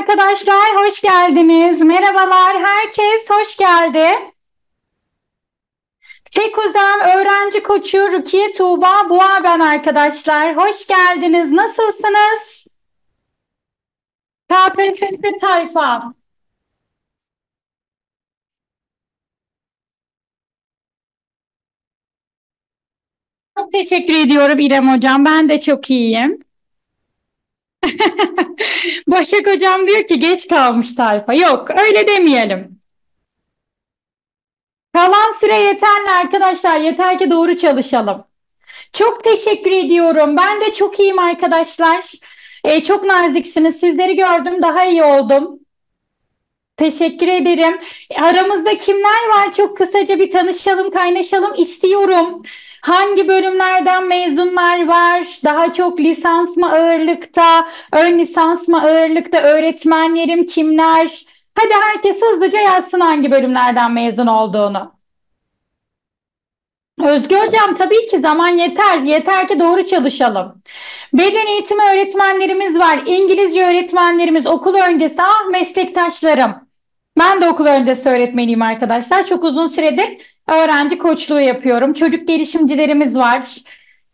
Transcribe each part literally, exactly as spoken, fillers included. arkadaşlar, hoş geldiniz. Merhabalar, herkes hoş geldi. Sekuz'dan öğrenci koçu Rukiye Tuğba Buğa ben arkadaşlar. Hoş geldiniz, nasılsınız? K P S S tayfa. Çok teşekkür ediyorum İrem Hocam, ben de çok iyiyim. Başak Hocam diyor ki geç kalmış tayfa. Yok, öyle demeyelim. Kalan süre yeterli arkadaşlar. Yeter ki doğru çalışalım. Çok teşekkür ediyorum. Ben de çok iyiyim arkadaşlar. Ee, çok naziksiniz. Sizleri gördüm. Daha iyi oldum. Teşekkür ederim. Aramızda kimler var? Çok kısaca bir tanışalım, kaynaşalım istiyorum. Hangi bölümlerden mezunlar var? Daha çok lisans mı ağırlıkta, ön lisans mı ağırlıkta, öğretmenlerim kimler? Hadi herkes hızlıca yazsın hangi bölümlerden mezun olduğunu. Özge Hocam, tabii ki zaman yeter. Yeter ki doğru çalışalım. Beden eğitimi öğretmenlerimiz var. İngilizce öğretmenlerimiz, okul öncesi, ah meslektaşlarım. Ben de okul öncesi öğretmeniyim arkadaşlar. Çok uzun süredir öğrenci koçluğu yapıyorum. Çocuk gelişimcilerimiz var.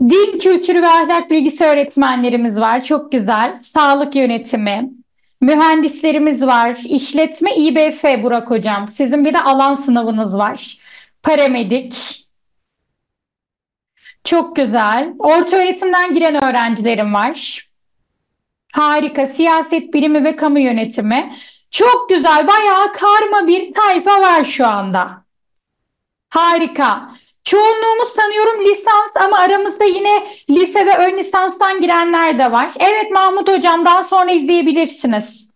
Din kültürü ve ahlak bilgisi öğretmenlerimiz var. Çok güzel. Sağlık yönetimi. Mühendislerimiz var. İşletme İ B F Burak Hocam. Sizin bir de alan sınavınız var. Paramedik. Çok güzel. Orta öğretimden giren öğrencilerim var. Harika. Siyaset bilimi ve kamu yönetimi. Çok güzel. Bayağı karma bir tayfa var şu anda. Harika. Çoğunluğumuz sanıyorum lisans ama aramızda yine lise ve ön lisanstan girenler de var. Evet Mahmut Hocam, daha sonra izleyebilirsiniz.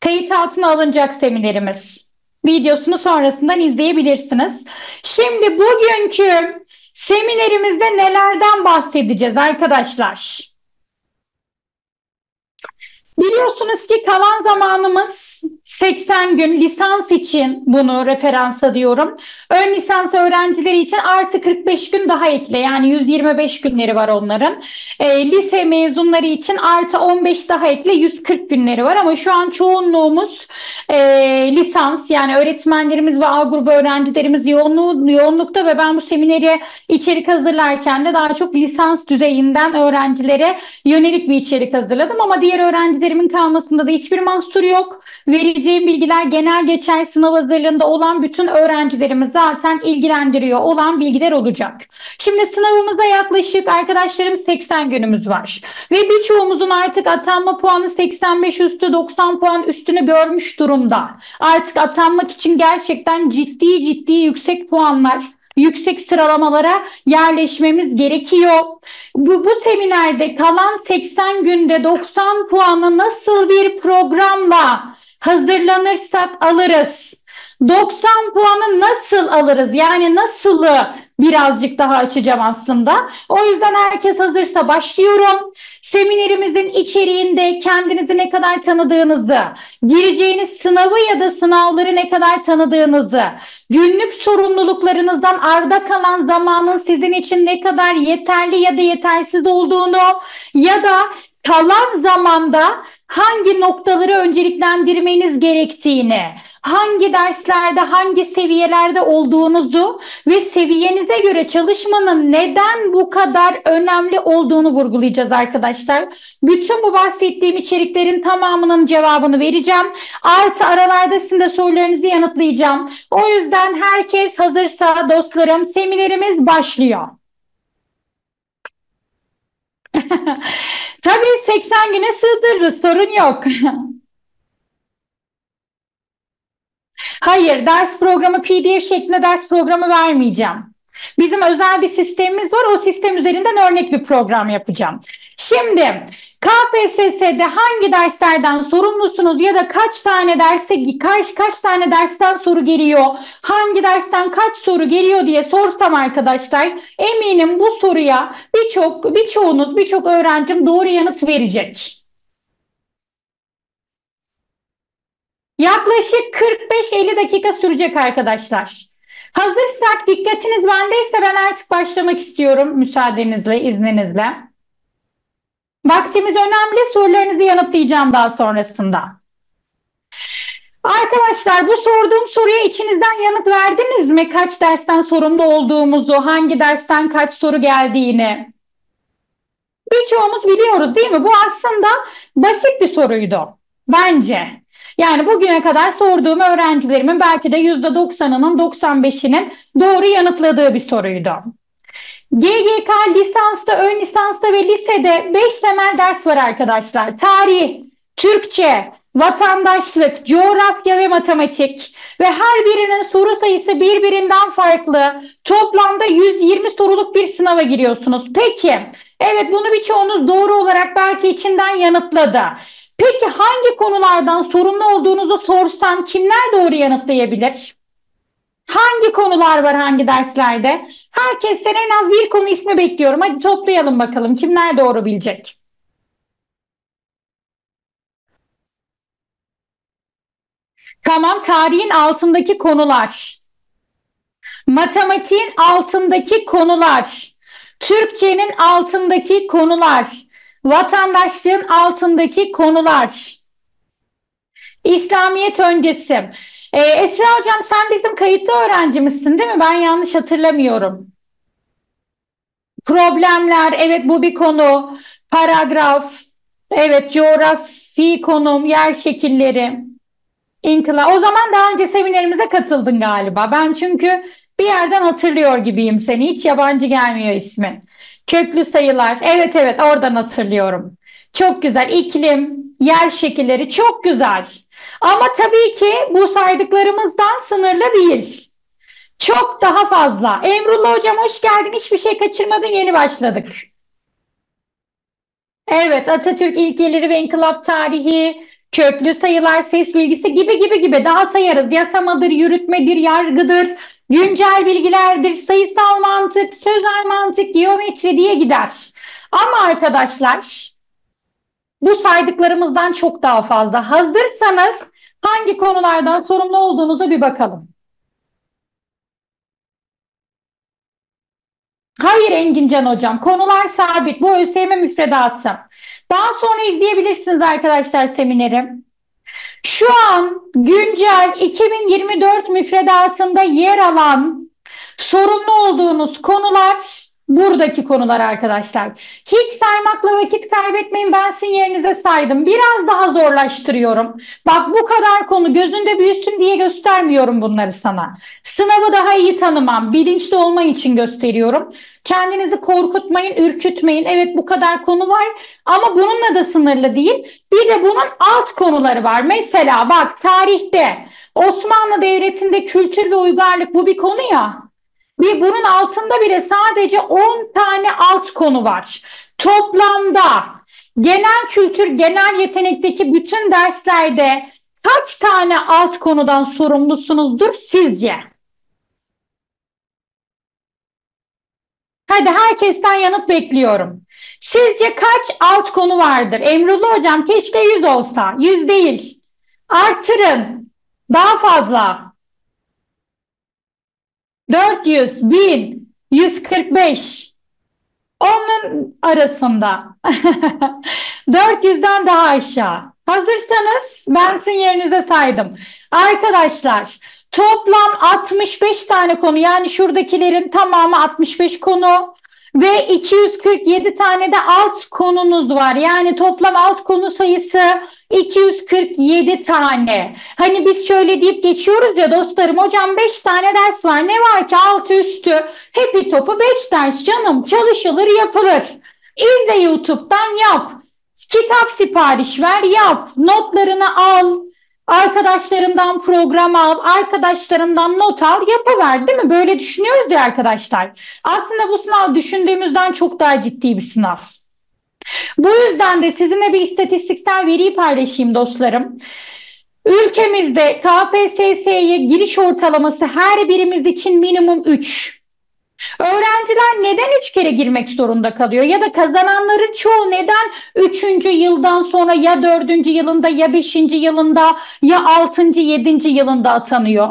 Kayıt altına alınacak seminerimiz. Videosunu sonrasından izleyebilirsiniz. Şimdi bugünkü seminerimizde nelerden bahsedeceğiz arkadaşlar? Biliyorsunuz ki kalan zamanımız seksen gün, lisans için bunu referans alıyorum. Ön lisans öğrencileri için artı kırk beş gün daha ekle, yani yüz yirmi beş günleri var onların. E, lise mezunları için artı on beş daha ekle, yüz kırk günleri var ama şu an çoğunluğumuz e, lisans, yani öğretmenlerimiz ve A grubu öğrencilerimiz yoğunluğu, yoğunlukta ve ben bu semineri içerik hazırlarken de daha çok lisans düzeyinden öğrencilere yönelik bir içerik hazırladım ama diğer öğrenciler Öğrencilerimin kalmasında da hiçbir mahsur yok. Vereceğim bilgiler genel geçer, sınav hazırlığında olan bütün öğrencilerimiz zaten ilgilendiriyor olan bilgiler olacak. Şimdi sınavımıza yaklaşık arkadaşlarım seksen günümüz var. Ve birçoğumuzun artık atanma puanı seksen beş üstü, doksan puan üstünü görmüş durumda. Artık atanmak için gerçekten ciddi ciddi yüksek puanlar, yüksek sıralamalara yerleşmemiz gerekiyor. Bu, bu seminerde kalan seksen günde doksan puanı nasıl bir programla hazırlanırsak alırız. doksan puanı nasıl alırız? Yani nasılı birazcık daha açacağım aslında. O yüzden herkes hazırsa başlıyorum. Seminerimizin içeriğinde kendinizi ne kadar tanıdığınızı, gireceğiniz sınavı ya da sınavları ne kadar tanıdığınızı, günlük sorumluluklarınızdan arda kalan zamanın sizin için ne kadar yeterli ya da yetersiz olduğunu ya da kalan zamanda hangi noktaları önceliklendirmeniz gerektiğini, hangi derslerde, hangi seviyelerde olduğunuzu ve seviyenize göre çalışmanın neden bu kadar önemli olduğunu vurgulayacağız arkadaşlar. Bütün bu bahsettiğim içeriklerin tamamının cevabını vereceğim. Artı aralarda sizin de sorularınızı yanıtlayacağım. O yüzden herkes hazırsa dostlarım, seminerimiz başlıyor. Tabii seksen güne sığdırırız, sorun yok. Hayır, ders programı P D F şeklinde ders programı vermeyeceğim. Bizim özel bir sistemimiz var. O sistem üzerinden örnek bir program yapacağım. Şimdi K P S S'de hangi derslerden sorumlusunuz ya da kaç tane derse kaç kaç tane dersten soru geliyor, hangi dersten kaç soru geliyor diye sorsam arkadaşlar, eminim bu soruya birçok birçoğunuz birçok öğrencim doğru yanıt verecek. Yaklaşık kırk beş elli dakika sürecek arkadaşlar. Hazırsak, dikkatiniz bendeyse ben artık başlamak istiyorum müsaadenizle, izninizle. Vaktimiz önemli, sorularınızı yanıtlayacağım daha sonrasında. Arkadaşlar bu sorduğum soruya içinizden yanıt verdiniz mi? Kaç dersten sorumlu olduğumuzu, hangi dersten kaç soru geldiğini. Birçoğumuz biliyoruz değil mi? Bu aslında basit bir soruydu bence. Yani bugüne kadar sorduğum öğrencilerimin belki de yüzde doksanının doksan beşinin doğru yanıtladığı bir soruydu. G G K lisansta, ön lisansta ve lisede beş temel ders var arkadaşlar. Tarih, Türkçe, vatandaşlık, coğrafya ve matematik ve her birinin soru sayısı birbirinden farklı. Toplamda yüz yirmi soruluk bir sınava giriyorsunuz. Peki, evet bunu birçoğunuz doğru olarak belki içinden yanıtladı. Peki hangi konulardan sorumlu olduğunuzu sorsam kimler doğru yanıtlayabilir? Hangi konular var hangi derslerde? Herkesten en az bir konu ismi bekliyorum. Hadi toplayalım bakalım kimler doğru bilecek? Tamam, tarihin altındaki konular. Matematiğin altındaki konular. Türkçenin altındaki konular. Vatandaşlığın altındaki konular. İslamiyet öncesi. Ee, Esra hocam sen bizim kayıtlı öğrencimizsin değil mi? Ben yanlış hatırlamıyorum. Problemler, evet bu bir konu. Paragraf, evet coğrafi konum, yer şekilleri. İnkılap. O zaman daha önce seminerimize katıldın galiba. Ben çünkü bir yerden hatırlıyor gibiyim seni. Hiç yabancı gelmiyor ismin. Köklü sayılar. Evet evet oradan hatırlıyorum. Çok güzel. İklim, yer şekilleri çok güzel. Ama tabii ki bu saydıklarımızdan sınırlı değil. Çok daha fazla. Emrullah hocam hoş geldin. Hiçbir şey kaçırmadın. Yeni başladık. Evet, Atatürk ilkeleri ve inkılap tarihi, köklü sayılar, ses bilgisi gibi gibi gibi daha sayarız. Yasamadır, yürütmedir, yargıdır, güncel bilgilerdir, sayısal mantık, sözel mantık, geometri diye gider. Ama arkadaşlar bu saydıklarımızdan çok daha fazla. Hazırsanız hangi konulardan sorumlu olduğunuza bir bakalım. Hayır Engincan hocam, konular sabit. Bu ÖSYM müfredatı. Daha sonra izleyebilirsiniz arkadaşlar semineri. Şu an güncel iki bin yirmi dört müfredatında yer alan sorumlu olduğunuz konular buradaki konular arkadaşlar. Hiç saymakla vakit kaybetmeyin, ben sizin yerinize saydım. Biraz daha zorlaştırıyorum. Bak bu kadar konu gözünde büyüsün diye göstermiyorum bunları sana. Sınavı daha iyi tanımam, bilinçli olman için gösteriyorum. Kendinizi korkutmayın, ürkütmeyin. Evet bu kadar konu var ama bununla da sınırlı değil. Bir de bunun alt konuları var. Mesela bak tarihte Osmanlı Devleti'nde kültür ve uygarlık bu bir konu ya. Ve bunun altında bile sadece on tane alt konu var. Toplamda genel kültür, genel yetenekteki bütün derslerde kaç tane alt konudan sorumlusunuzdur sizce? Hadi herkesten yanıt bekliyorum. Sizce kaç alt konu vardır? Emrullah hocam keşke yüz olsa. yüz değil. Artırın. Daha fazla. dört yüz, bin, yüz kırk beş. Onun arasında. dört yüzden daha aşağı. Hazırsanız ben sizin yerinize saydım. Arkadaşlar toplam altmış beş tane konu, yani şuradakilerin tamamı altmış beş konu ve iki yüz kırk yedi tane de alt konunuz var. Yani toplam alt konu sayısı iki yüz kırk yedi tane. Hani biz şöyle deyip geçiyoruz ya dostlarım, hocam beş tane ders var. Ne var ki altı üstü? Hepi topu beş ders canım, çalışılır yapılır. İzle YouTube'dan yap. Kitap sipariş ver yap. Notlarını al. Arkadaşlarından program al, arkadaşlarından not al, yapıver değil mi? Böyle düşünüyoruz ya arkadaşlar. Aslında bu sınav düşündüğümüzden çok daha ciddi bir sınav. Bu yüzden de sizinle bir istatistiksel veriyi paylaşayım dostlarım. Ülkemizde K P S S'ye giriş ortalaması her birimiz için minimum üç. Öğrenciler neden üç kere girmek zorunda kalıyor ya da kazananların çoğu neden üçüncü yıldan sonra ya dördüncü yılında ya beşinci yılında ya altıncı yedinci yılında atanıyor?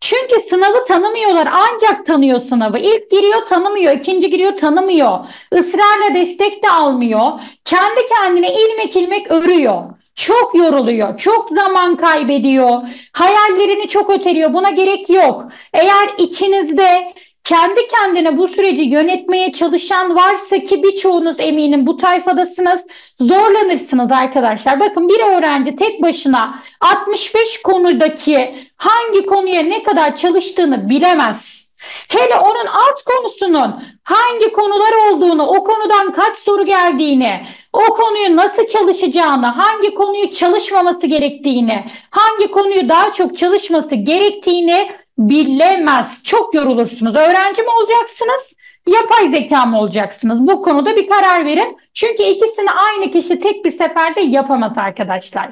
Çünkü sınavı tanımıyorlar, ancak tanıyor sınavı. İlk giriyor tanımıyor, ikinci giriyor tanımıyor. Israrla destek de almıyor. Kendi kendine ilmek ilmek örüyor. çok yoruluyor, çok zaman kaybediyor, hayallerini çok öteliyor. Buna gerek yok. Eğer içinizde kendi kendine bu süreci yönetmeye çalışan varsa, ki birçoğunuz eminim bu tayfadasınız, zorlanırsınız arkadaşlar. Bakın, bir öğrenci tek başına altmış beş konudaki hangi konuya ne kadar çalıştığını bilemez. Hele onun alt konusunun hangi konular olduğunu, o konudan kaç soru geldiğini, o konuyu nasıl çalışacağını, hangi konuyu çalışmaması gerektiğini, hangi konuyu daha çok çalışması gerektiğini bilemez. Çok yorulursunuz. Öğrenci mi olacaksınız, yapay zeka mı olacaksınız? Bu konuda bir karar verin. Çünkü ikisini aynı kişi tek bir seferde yapamaz arkadaşlar.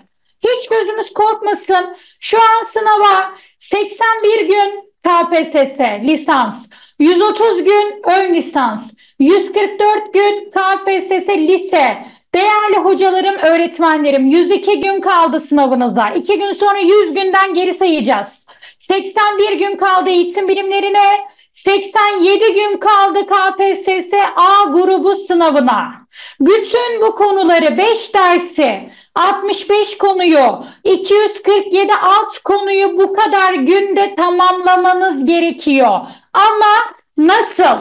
Hiç gözümüz korkmasın. Şu an sınava seksen bir gün K P S S lisans, yüz otuz gün ön lisans, yüz kırk dört gün K P S S lise. Değerli hocalarım, öğretmenlerim, yüz iki gün kaldı sınavınıza. iki gün sonra yüz günden geri sayacağız. seksen bir gün kaldı eğitim bilimlerine, seksen yedi gün kaldı K P S S A grubu sınavına. Bütün bu konuları, beş dersi, altmış beş konuyu, iki yüz kırk yedi alt konuyu bu kadar günde tamamlamanız gerekiyor. Ama nasıl?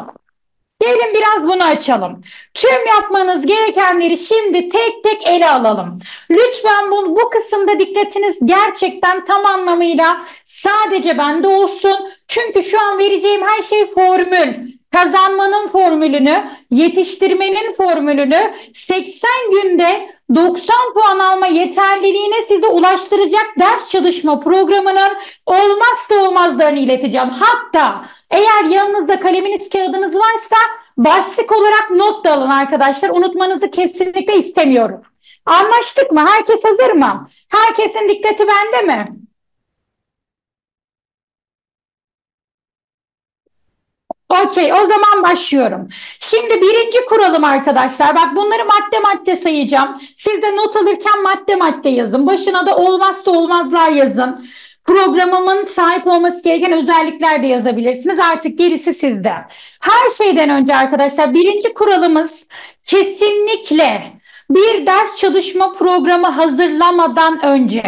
Gelin biraz bunu açalım. Tüm yapmanız gerekenleri şimdi tek tek ele alalım. Lütfen bu, bu kısımda dikkatiniz gerçekten tam anlamıyla sadece bende olsun. Çünkü şu an vereceğim her şey formül. Kazanmanın formülünü, yetiştirmenin formülünü seksen günde doksan puan alma yeterliliğine size ulaştıracak ders çalışma programının olmazsa olmazlarını ileteceğim. Hatta eğer yanınızda kaleminiz, kağıdınız varsa başlık olarak not da alın arkadaşlar. Unutmanızı kesinlikle istemiyorum. Anlaştık mı? Herkes hazır mı? Herkesin dikkati bende mi? Okey, o zaman başlıyorum. Şimdi birinci kuralım arkadaşlar. Bak, bunları madde madde sayacağım. Siz de not alırken madde madde yazın. Başına da olmazsa olmazlar yazın. Programımın sahip olması gereken özellikler de yazabilirsiniz. Artık gerisi sizde. Her şeyden önce arkadaşlar, birinci kuralımız kesinlikle bir ders çalışma programı hazırlamadan önce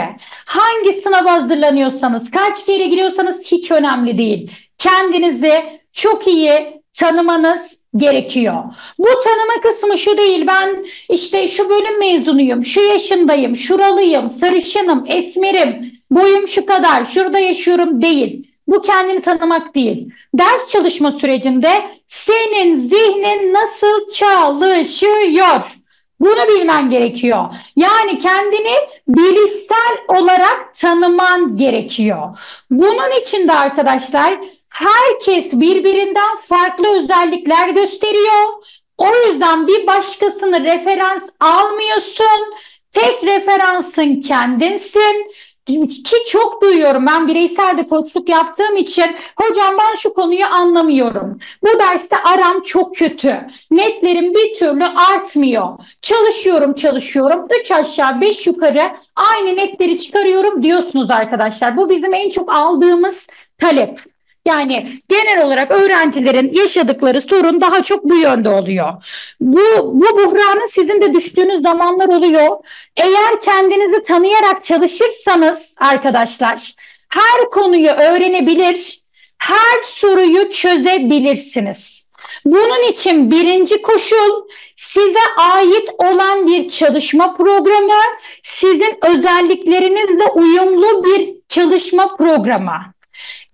hangi sınava hazırlanıyorsanız, kaç kere giriyorsanız hiç önemli değil. Kendinizi çok iyi tanımanız gerekiyor. Bu tanıma kısmı şu değil: ben işte şu bölüm mezunuyum, şu yaşındayım, şuralıyım, sarışınım, esmerim, boyum şu kadar, şurada yaşıyorum değil. Bu kendini tanımak değil. Ders çalışma sürecinde senin zihnin nasıl çalışıyor? Bunu bilmen gerekiyor. Yani kendini bilişsel olarak tanıman gerekiyor. Bunun için de arkadaşlar, herkes birbirinden farklı özellikler gösteriyor. O yüzden bir başkasını referans almıyorsun. Tek referansın kendinsin. Ki çok duyuyorum, ben bireysel de koçluk yaptığım için, hocam ben şu konuyu anlamıyorum, bu derste aram çok kötü, netlerim bir türlü artmıyor, çalışıyorum çalışıyorum üç aşağı beş yukarı aynı netleri çıkarıyorum diyorsunuz arkadaşlar. Bu bizim en çok aldığımız talep. Yani genel olarak öğrencilerin yaşadıkları sorun daha çok bu yönde oluyor. Bu, bu buhranın sizin de düştüğünüz zamanlar oluyor. Eğer kendinizi tanıyarak çalışırsanız arkadaşlar, her konuyu öğrenebilir, her soruyu çözebilirsiniz. Bunun için birinci koşul, size ait olan bir çalışma programı, sizin özelliklerinizle uyumlu bir çalışma programı.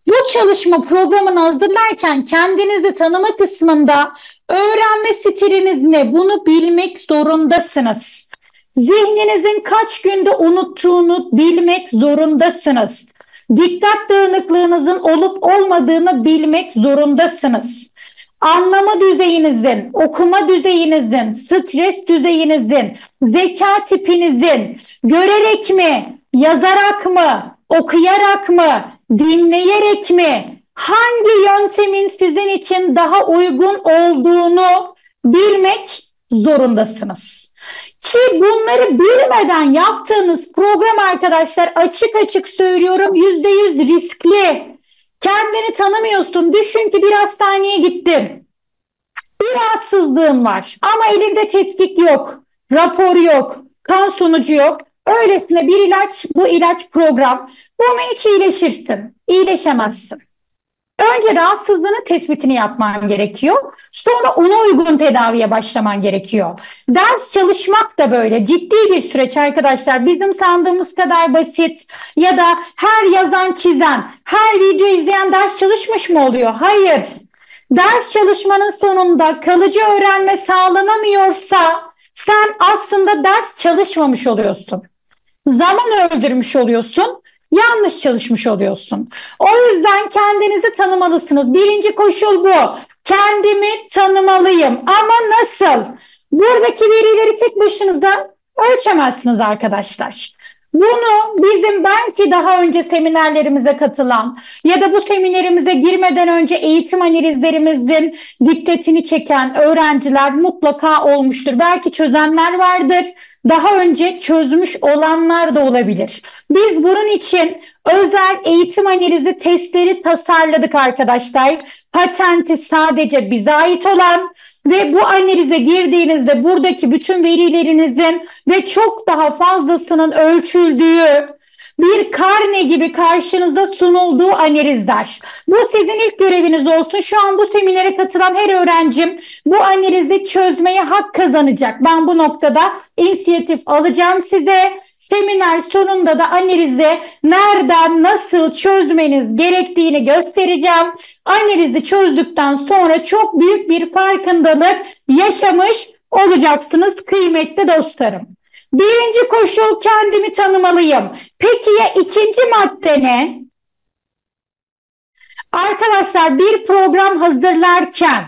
Bu çalışma programını hazırlarken kendinizi tanıma kısmında öğrenme stiliniz ne, bunu bilmek zorundasınız. Zihninizin kaç günde unuttuğunu bilmek zorundasınız. Dikkat dağınıklığınızın olup olmadığını bilmek zorundasınız. Anlama düzeyinizin, okuma düzeyinizin, stres düzeyinizin, zeka tipinizin, görerek mi, yazarak mı, okuyarak mı, dinleyerek mi, hangi yöntemin sizin için daha uygun olduğunu bilmek zorundasınız. Ki bunları bilmeden yaptığınız program arkadaşlar, açık açık söylüyorum, yüzde yüz riskli. Kendini tanımıyorsun. Düşün ki bir hastaneye gittin. Bir rahatsızlığın var ama elinde tetkik yok, rapor yok, kan sonucu yok. Öylesine bir ilaç, bu ilaç program. Bunu hiç iyileşirsin, iyileşemezsin. Önce rahatsızlığının tespitini yapman gerekiyor. Sonra ona uygun tedaviye başlaman gerekiyor. Ders çalışmak da böyle ciddi bir süreç arkadaşlar. Bizim sandığımız kadar basit ya da her yazan çizen, her video izleyen ders çalışmış mı oluyor? Hayır. Ders çalışmanın sonunda kalıcı öğrenme sağlanamıyorsa sen aslında ders çalışmamış oluyorsun. Zaman öldürmüş oluyorsun. Yanlış çalışmış oluyorsun. O yüzden kendinizi tanımalısınız. Birinci koşul bu. Kendimi tanımalıyım. Ama nasıl? Buradaki verileri tek başınıza ölçemezsiniz arkadaşlar. Bunu bizim belki daha önce seminerlerimize katılan ya da bu seminerimize girmeden önce eğitim analizlerimizin dikkatini çeken öğrenciler mutlaka olmuştur. Belki çözenler vardır. Daha önce çözmüş olanlar da olabilir. Biz bunun için özel eğitim analizi testleri tasarladık arkadaşlar. Patenti sadece bize ait olan ve bu analize girdiğinizde buradaki bütün verilerinizin ve çok daha fazlasının ölçüldüğü bir karne gibi karşınıza sunulduğu analizler. Bu sizin ilk göreviniz olsun. Şu an bu seminere katılan her öğrencim bu analizi çözmeye hak kazanacak. Ben bu noktada inisiyatif alacağım size. Seminer sonunda da analizi nereden nasıl çözmeniz gerektiğini göstereceğim. Analizi çözdükten sonra çok büyük bir farkındalık yaşamış olacaksınız kıymetli dostlarım. Birinci koşul kendimi tanımalıyım. Peki ya ikinci madde ne? Arkadaşlar bir program hazırlarken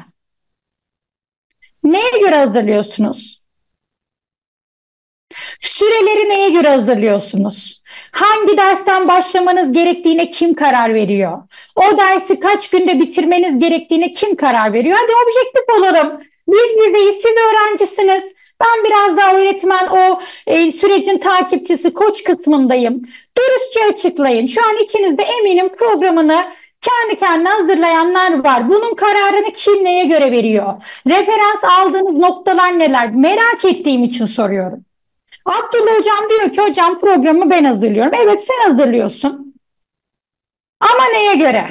neye göre hazırlıyorsunuz? Süreleri neye göre hazırlıyorsunuz? Hangi dersten başlamanız gerektiğine kim karar veriyor? O dersi kaç günde bitirmeniz gerektiğine kim karar veriyor? Hadi objektif olalım. Biz bizeyiz, siz öğrencisiniz. Ben biraz daha öğretmen o e, sürecin takipçisi, koç kısmındayım. Dürüstçe açıklayın. Şu an içinizde eminim programını kendi kendine hazırlayanlar var. Bunun kararını kim neye göre veriyor? Referans aldığınız noktalar neler? Merak ettiğim için soruyorum. Abdullah hocam diyor ki hocam programı ben hazırlıyorum. Evet sen hazırlıyorsun. Ama neye göre?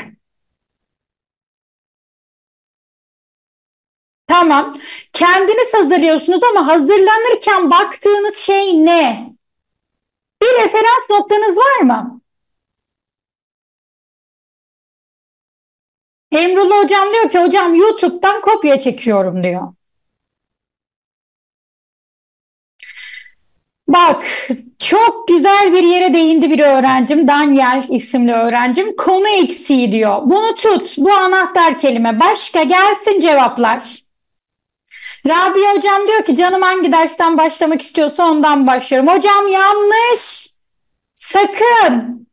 Tamam. Kendiniz hazırlıyorsunuz ama hazırlanırken baktığınız şey ne? Bir referans noktanız var mı? Emrullah hocam diyor ki hocam YouTube'dan kopya çekiyorum diyor. Bak çok güzel bir yere değindi bir öğrencim, Daniel isimli öğrencim, konu eksiği diyor. Bunu tut, bu anahtar kelime, başka gelsin cevaplar. Rabia hocam diyor ki canım hangi dersten başlamak istiyorsa ondan başlıyorum. Hocam yanlış. Sakın.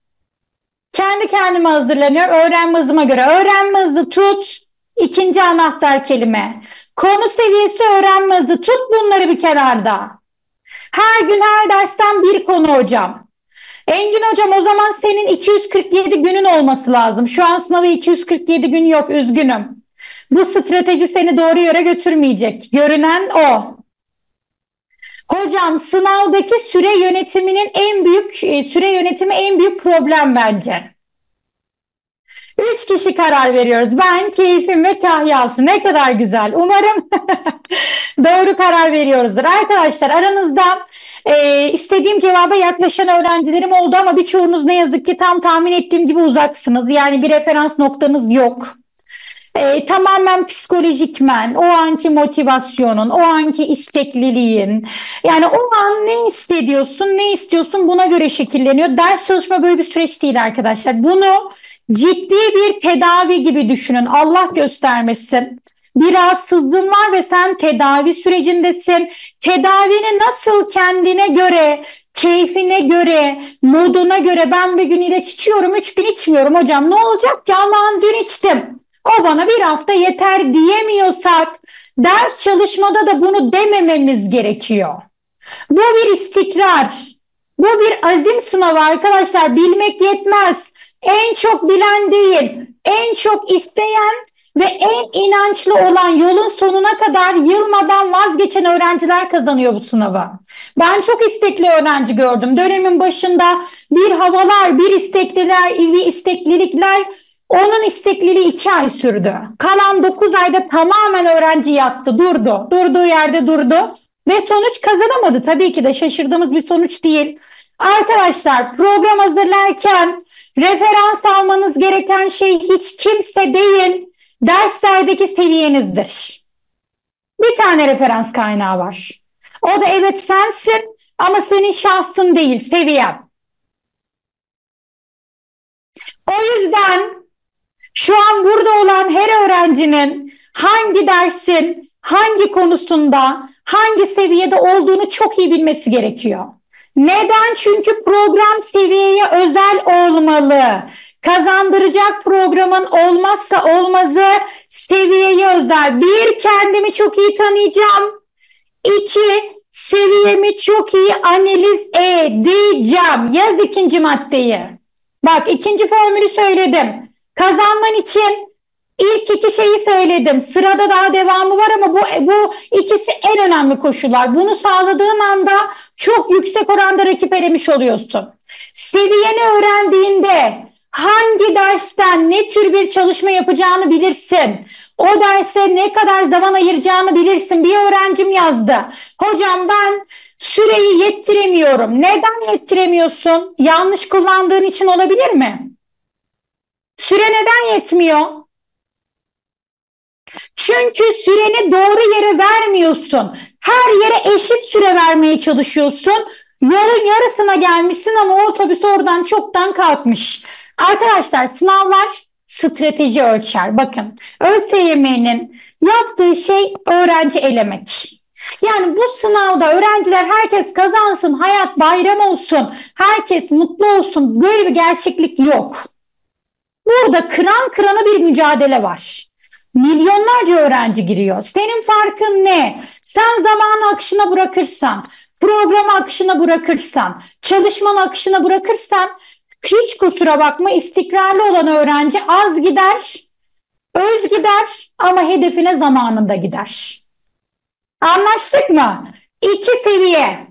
Kendi kendime hazırlanıyor. Öğrenme hızıma göre. Öğrenme hızı tut. İkinci anahtar kelime. Konu seviyesi öğrenme hızı. Tut bunları bir kenarda. Her gün her dersten bir konu hocam. Engin hocam o zaman senin iki yüz kırk yedi günün olması lazım. Şu an sınavı iki yüz kırk yedi gün yok. Üzgünüm. Bu strateji seni doğru yere götürmeyecek. Görünen o. Hocam sınavdaki süre yönetiminin en büyük süre yönetimi en büyük problem bence. Üç kişi karar veriyoruz. Ben, keyfim ve kahyası. Ne kadar güzel. Umarım doğru karar veriyoruzdur. Arkadaşlar aranızdan e, istediğim cevaba yaklaşan öğrencilerim oldu ama birçoğunuz ne yazık ki tam tahmin ettiğim gibi uzaksınız. Yani bir referans noktanız yok. Ee, tamamen psikolojikmen, o anki motivasyonun, o anki istekliliğin, yani o an ne hissediyorsun, ne istiyorsun buna göre şekilleniyor. Ders çalışma böyle bir süreç değil arkadaşlar. Bunu ciddi bir tedavi gibi düşünün. Allah göstermesin. Bir rahatsızlığın var ve sen tedavi sürecindesin. Tedavini nasıl kendine göre, keyfine göre, moduna göre ben bir gün ilaç içiyorum, üç gün içmiyorum hocam. Ne olacak ki aman dün içtim. O bana bir hafta yeter diyemiyorsak ders çalışmada da bunu demememiz gerekiyor. Bu bir istikrar. Bu bir azim sınavı arkadaşlar. Bilmek yetmez. En çok bilen değil, en çok isteyen Ve en inançlı olan, yolun sonuna kadar yılmadan vazgeçen öğrenciler kazanıyor bu sınava. Ben çok istekli öğrenci gördüm. Dönemin başında bir havalar, bir istekliler, bir isteklilikler. Onun istekliliği iki ay sürdü. Kalan dokuz ayda tamamen öğrenci yattı, durdu. Durduğu yerde durdu. Ve sonuç kazanamadı. Tabii ki de şaşırdığımız bir sonuç değil. Arkadaşlar, program hazırlarken referans almanız gereken şey hiç kimse değil, derslerdeki seviyenizdir. Bir tane referans kaynağı var. O da evet sensin ama senin şahsın değil, seviyen. O yüzden şu an burada olan her öğrencinin hangi dersin, hangi konusunda, hangi seviyede olduğunu çok iyi bilmesi gerekiyor. Neden? Çünkü program seviyeye özel olmalı. Kazandıracak programın olmazsa olmazı seviyeye özel. Bir, kendimi çok iyi tanıyacağım. İki, seviyemi çok iyi analiz edeceğim. Yaz ikinci maddeyi. Bak, ikinci formülü söyledim. Kazanman için ilk iki şeyi söyledim. Sırada daha devamı var ama bu, bu ikisi en önemli koşullar. Bunu sağladığın anda çok yüksek oranda rakip elemiş oluyorsun. Seviyeni öğrendiğinde hangi dersten ne tür bir çalışma yapacağını bilirsin. O derse ne kadar zaman ayıracağını bilirsin. Bir öğrencim yazdı. Hocam ben süreyi yettiremiyorum. Neden yettiremiyorsun? Yanlış kullandığın için olabilir mi? Süre neden yetmiyor? Çünkü süreni doğru yere vermiyorsun. Her yere eşit süre vermeye çalışıyorsun. Yolun yarısına gelmişsin ama otobüs oradan çoktan kalkmış. Arkadaşlar, sınavlar strateji ölçer. Bakın, ÖSYM'nin yaptığı şey öğrenci elemek. Yani bu sınavda öğrenciler herkes kazansın, hayat bayram olsun, herkes mutlu olsun, böyle bir gerçeklik yok. Burada kıran kırana bir mücadele var. Milyonlarca öğrenci giriyor. Senin farkın ne? Sen zamanı akışına bırakırsan, programı akışına bırakırsan, çalışmanı akışına bırakırsan, hiç kusura bakma, istikrarlı olan öğrenci az gider, öz gider ama hedefine zamanında gider. Anlaştık mı? İki seviye.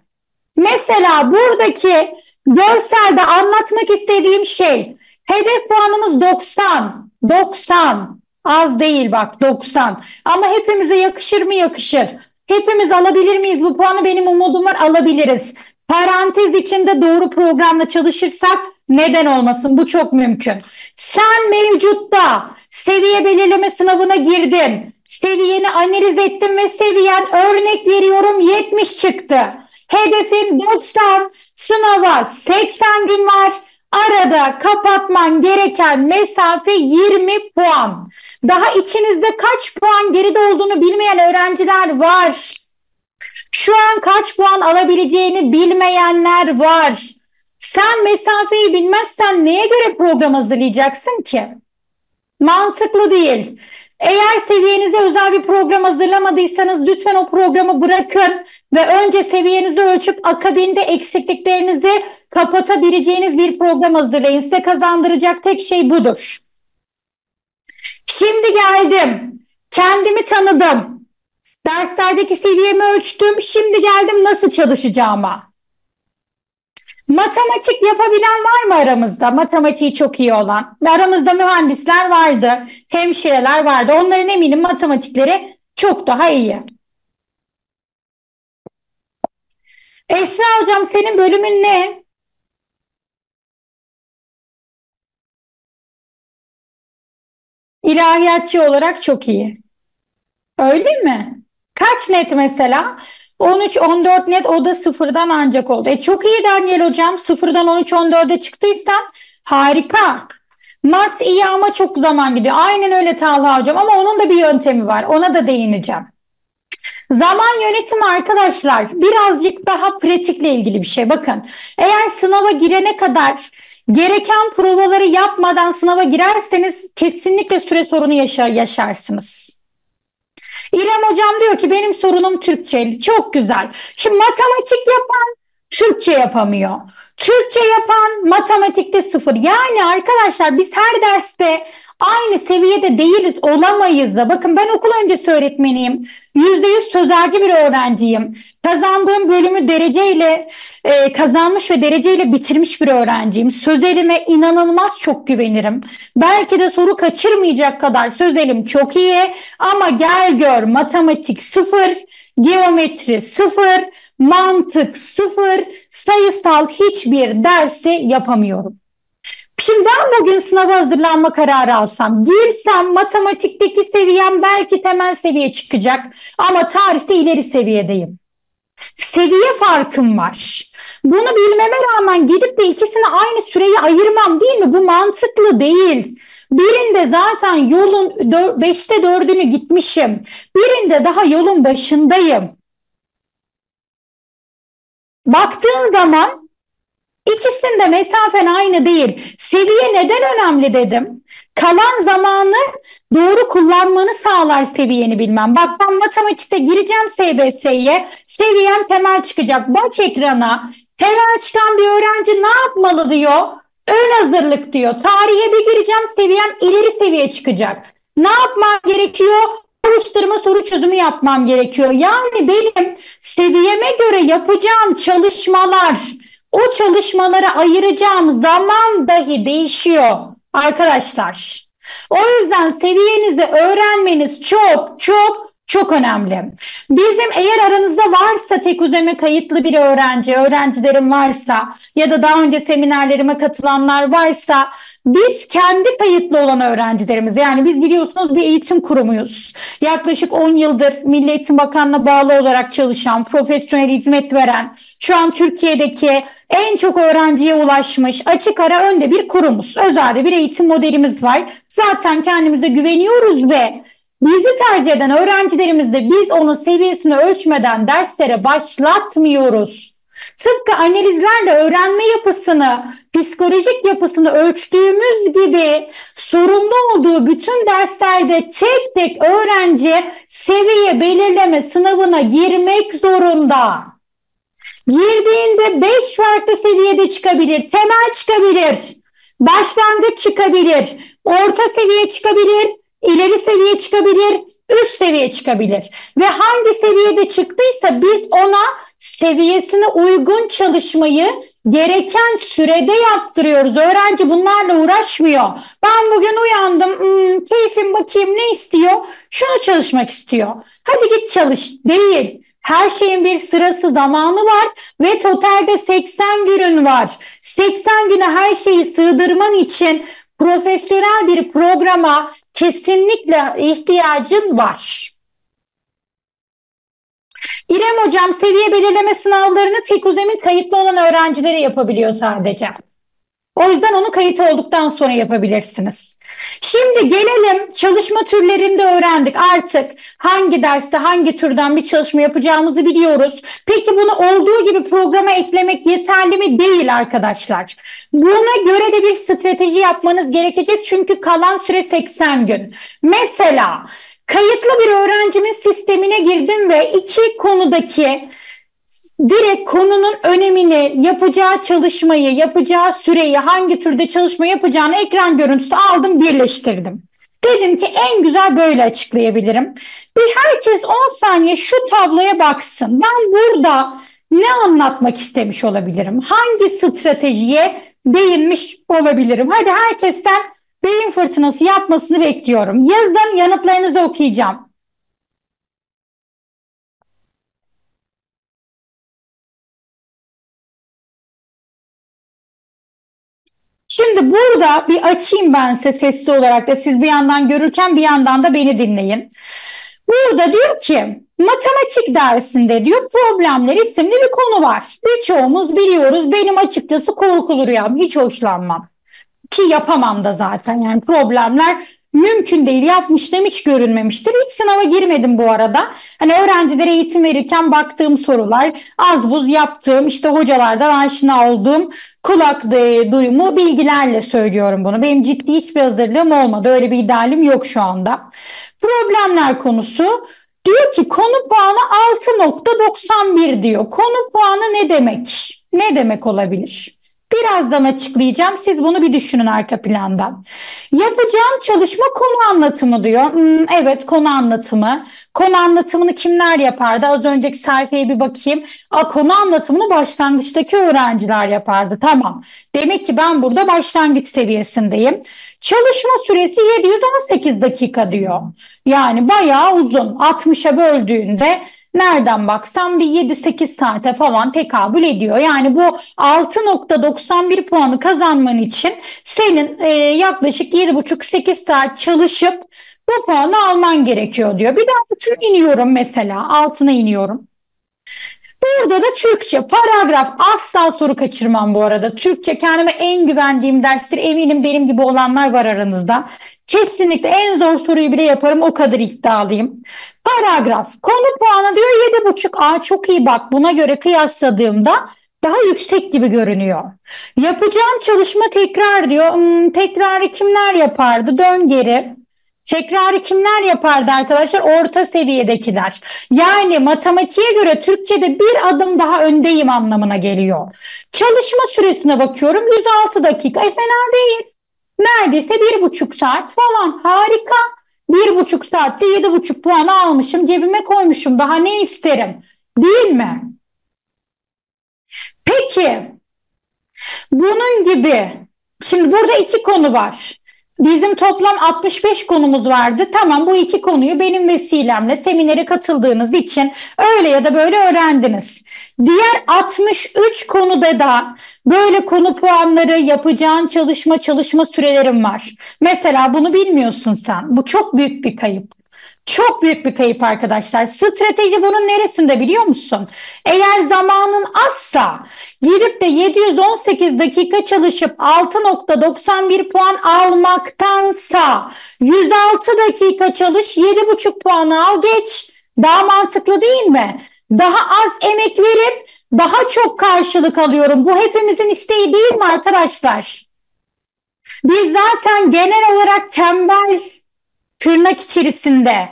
Mesela buradaki görselde anlatmak istediğim şey, hedef puanımız doksan. doksan. Az değil bak, doksan. Ama hepimize yakışır mı? Yakışır. Hepimiz alabilir miyiz bu puanı? Benim umudum var, alabiliriz. Parantez içinde doğru programla çalışırsak neden olmasın? Bu çok mümkün. Sen mevcutta seviye belirleme sınavına girdin. Seviyeni analiz ettin ve seviyen, örnek veriyorum, yetmiş çıktı. Hedefin doksan, sınava seksen gün var. Arada kapatman gereken mesafe yirmi puan. Daha içinizde kaç puan geride olduğunu bilmeyen öğrenciler var. Şu an kaç puan alabileceğini bilmeyenler var. Sen mesafeyi bilmezsen neye göre program hazırlayacaksın ki? Mantıklı değil. Eğer seviyenize özel bir program hazırlamadıysanız lütfen o programı bırakın ve önce seviyenizi ölçüp akabinde eksikliklerinizi kapatabileceğiniz bir program hazırlayın. Size kazandıracak tek şey budur. Şimdi geldim. Kendimi tanıdım. Derslerdeki seviyemi ölçtüm. Şimdi geldim nasıl çalışacağıma. Matematik yapabilen var mı aramızda? Matematiği çok iyi olan. Aramızda mühendisler vardı, hemşireler vardı. Onların eminim matematikleri çok daha iyi. Esra hocam, senin bölümün ne? İlahiyatçı olarak çok iyi. Öyle mi? Kaç net mesela? on üç on dört net, o da sıfırdan ancak oldu. E çok iyi Daniel hocam. Sıfırdan on üç on dörde çıktıysan harika. Mat iyi ama çok zaman gidiyor. Aynen öyle Talha hocam, ama onun da bir yöntemi var. Ona da değineceğim. Zaman yönetimi arkadaşlar birazcık daha pratikle ilgili bir şey. Bakın, eğer sınava girene kadar gereken provaları yapmadan sınava girerseniz kesinlikle süre sorunu yaşar, yaşarsınız. İrem hocam diyor ki benim sorunum Türkçe. Çok güzel. Şimdi matematik yapan Türkçe yapamıyor. Türkçe yapan matematikte sıfır. Yani arkadaşlar biz her derste aynı seviyede değiliz, olamayız da. Bakın ben okul öncesi öğretmeniyim. yüzde yüz sözelci bir öğrenciyim. Kazandığım bölümü dereceyle e, kazanmış ve dereceyle bitirmiş bir öğrenciyim. Sözelime inanılmaz çok güvenirim. Belki de soru kaçırmayacak kadar sözelim çok iyi. Ama gel gör matematik sıfır, geometri sıfır, mantık sıfır, sayısal hiçbir dersi yapamıyorum. Şimdi ben bugün sınava hazırlanma kararı alsam, girsem matematikteki seviyem belki temel seviye çıkacak ama tarihte ileri seviyedeyim. Seviye farkım var. Bunu bilmeme rağmen gidip de ikisine aynı süreyi ayırmam değil mi? Bu mantıklı değil. Birinde zaten yolun beşte dördünü gitmişim. Birinde daha yolun başındayım. Baktığın zaman İkisinde mesafen aynı değil. Seviye neden önemli dedim? Kalan zamanı doğru kullanmanı sağlar seviyeni bilmem. Bak ben matematikte gireceğim S B S'ye, seviyem temel çıkacak. Bak ekrana, temel çıkan bir öğrenci ne yapmalı diyor? Ön hazırlık diyor. Tarihe bir gireceğim, seviyem ileri seviye çıkacak. Ne yapmam gerekiyor? Çalıştırma soru çözümü yapmam gerekiyor. Yani benim seviyeme göre yapacağım çalışmalar, o çalışmalara ayıracağım zaman dahi değişiyor arkadaşlar. O yüzden seviyenizi öğrenmeniz çok çok çok önemli. Bizim eğer aranızda varsa TEKÜZEM'e kayıtlı bir öğrenci, öğrencilerim varsa ya da daha önce seminerlerime katılanlar varsa biz kendi kayıtlı olan öğrencilerimiz, yani biz biliyorsunuz bir eğitim kurumuyuz. Yaklaşık on yıldır Milli Eğitim Bakanlığı'na bağlı olarak çalışan, profesyonel hizmet veren, şu an Türkiye'deki en çok öğrenciye ulaşmış, açık ara önde bir kurumuz. Özelde bir eğitim modelimiz var. Zaten kendimize güveniyoruz ve bizi tercih eden öğrencilerimiz de biz onun seviyesini ölçmeden derslere başlatmıyoruz. Tıpkı analizlerle öğrenme yapısını, psikolojik yapısını ölçtüğümüz gibi sorumlu olduğu bütün derslerde tek tek öğrenci seviye belirleme sınavına girmek zorunda. Girdiğinde beş farklı seviyede çıkabilir, temel çıkabilir, başlangıç çıkabilir, orta seviye çıkabilir, ileri seviye çıkabilir, üst seviye çıkabilir. Ve hangi seviyede çıktıysa biz ona seviyesine uygun çalışmayı gereken sürede yaptırıyoruz. Öğrenci bunlarla uğraşmıyor. Ben bugün uyandım, hmm, keyfim bakayım ne istiyor? Şunu çalışmak istiyor. Hadi git çalış. Değil. Her şeyin bir sırası, zamanı var ve totalde seksen günün var. seksen güne her şeyi sığdırman için profesyonel bir programa kesinlikle ihtiyacın var. İrem Hocam, seviye belirleme sınavlarını TEKÜZEM'in kayıtlı olan öğrencilere yapabiliyor sadece. O yüzden onu kayıt olduktan sonra yapabilirsiniz. Şimdi gelelim çalışma türlerinde öğrendik. Artık hangi derste hangi türden bir çalışma yapacağımızı biliyoruz. Peki bunu olduğu gibi programa eklemek yeterli mi? Değil arkadaşlar. Buna göre de bir strateji yapmanız gerekecek çünkü kalan süre seksen gün. Mesela kayıtlı bir öğrencimin sistemine girdim ve iki konudaki direkt konunun önemini, yapacağı çalışmayı, yapacağı süreyi, hangi türde çalışma yapacağını ekran görüntüsü aldım, birleştirdim. Dedim ki en güzel böyle açıklayabilirim. Bir herkes on saniye şu tabloya baksın. Ben burada ne anlatmak istemiş olabilirim? Hangi stratejiye değinmiş olabilirim? Hadi herkesten beyin fırtınası yapmasını bekliyorum. Yazın, yanıtlarınızı da okuyacağım. Şimdi burada bir açayım ben size sesli olarak da siz bir yandan görürken bir yandan da beni dinleyin. Burada diyor ki matematik dersinde diyor problemler isimli bir konu var. Birçoğumuz biliyoruz, benim açıkçası korkulu rüyam, hiç hoşlanmam. Ki yapamam da zaten, yani problemler mümkün değil, yapmıştım hiç görünmemiştir. Hiç sınava girmedim bu arada. Hani öğrencilere eğitim verirken baktığım sorular, az buz yaptığım, işte hocalardan aşina olduğum kulak duyumu bilgilerle söylüyorum bunu. Benim ciddi hiçbir hazırlığım olmadı, öyle bir idealim yok şu anda. Problemler konusu diyor ki konu puanı altı nokta doksan bir diyor. Konu puanı ne demek? Ne demek olabilir? Birazdan açıklayacağım. Siz bunu bir düşünün arka planda. Yapacağım çalışma konu anlatımı diyor. Hmm, evet, konu anlatımı. Konu anlatımını kimler yapardı? Az önceki sayfaya bir bakayım. Aa, konu anlatımını başlangıçtaki öğrenciler yapardı. Tamam. Demek ki ben burada başlangıç seviyesindeyim. Çalışma süresi yedi yüz on sekiz dakika diyor. Yani bayağı uzun. altmışa böldüğünde nereden baksam bir yedi sekiz saate falan tekabül ediyor. Yani bu altı nokta doksan bir puanı kazanman için senin e, yaklaşık yedi buçuk sekiz saat çalışıp bu puanı alman gerekiyor diyor. Bir de altına iniyorum mesela. Altına iniyorum. Burada da Türkçe paragraf, asla soru kaçırmam bu arada. Türkçe kendime en güvendiğim derstir. Eminim benim gibi olanlar var aranızda. Kesinlikle en zor soruyu bile yaparım, o kadar iddialıyım. Paragraf konu puanı diyor yedi buçuk. Aa, çok iyi, bak buna göre kıyasladığımda daha yüksek gibi görünüyor. Yapacağım çalışma tekrar diyor. Hmm, tekrarı kimler yapardı? Dön geri. Tekrarı kimler yapardı arkadaşlar? Orta seviyedekiler. Yani matematiğe göre Türkçe'de bir adım daha öndeyim anlamına geliyor. Çalışma süresine bakıyorum. yüz altı dakika. E fena değil. Neredeyse bir buçuk saat falan. Harika. Bir buçuk saatte yedi buçuk puanı almışım. Cebime koymuşum. Daha ne isterim? Değil mi? Peki. Bunun gibi. Şimdi burada iki konu var. Bizim toplam altmış beş konumuz vardı. Tamam, bu iki konuyu benim vesilemle seminere katıldığınız için öyle ya da böyle öğrendiniz. Diğer altmış üç konuda da böyle konu puanları, yapacağın çalışma, çalışma sürelerim var. Mesela bunu bilmiyorsun sen. Bu çok büyük bir kayıp. Çok büyük bir kayıp arkadaşlar. Strateji bunun neresinde biliyor musun? Eğer zamanın azsa girip de yedi yüz on sekiz dakika çalışıp altı nokta doksan bir puan almaktansa yüz altı dakika çalış, yedi buçuk puanı al, geç. Daha mantıklı değil mi? Daha az emek verip daha çok karşılık alıyorum. Bu hepimizin isteği değil mi arkadaşlar? Biz zaten genel olarak tembel, tırnak içerisinde,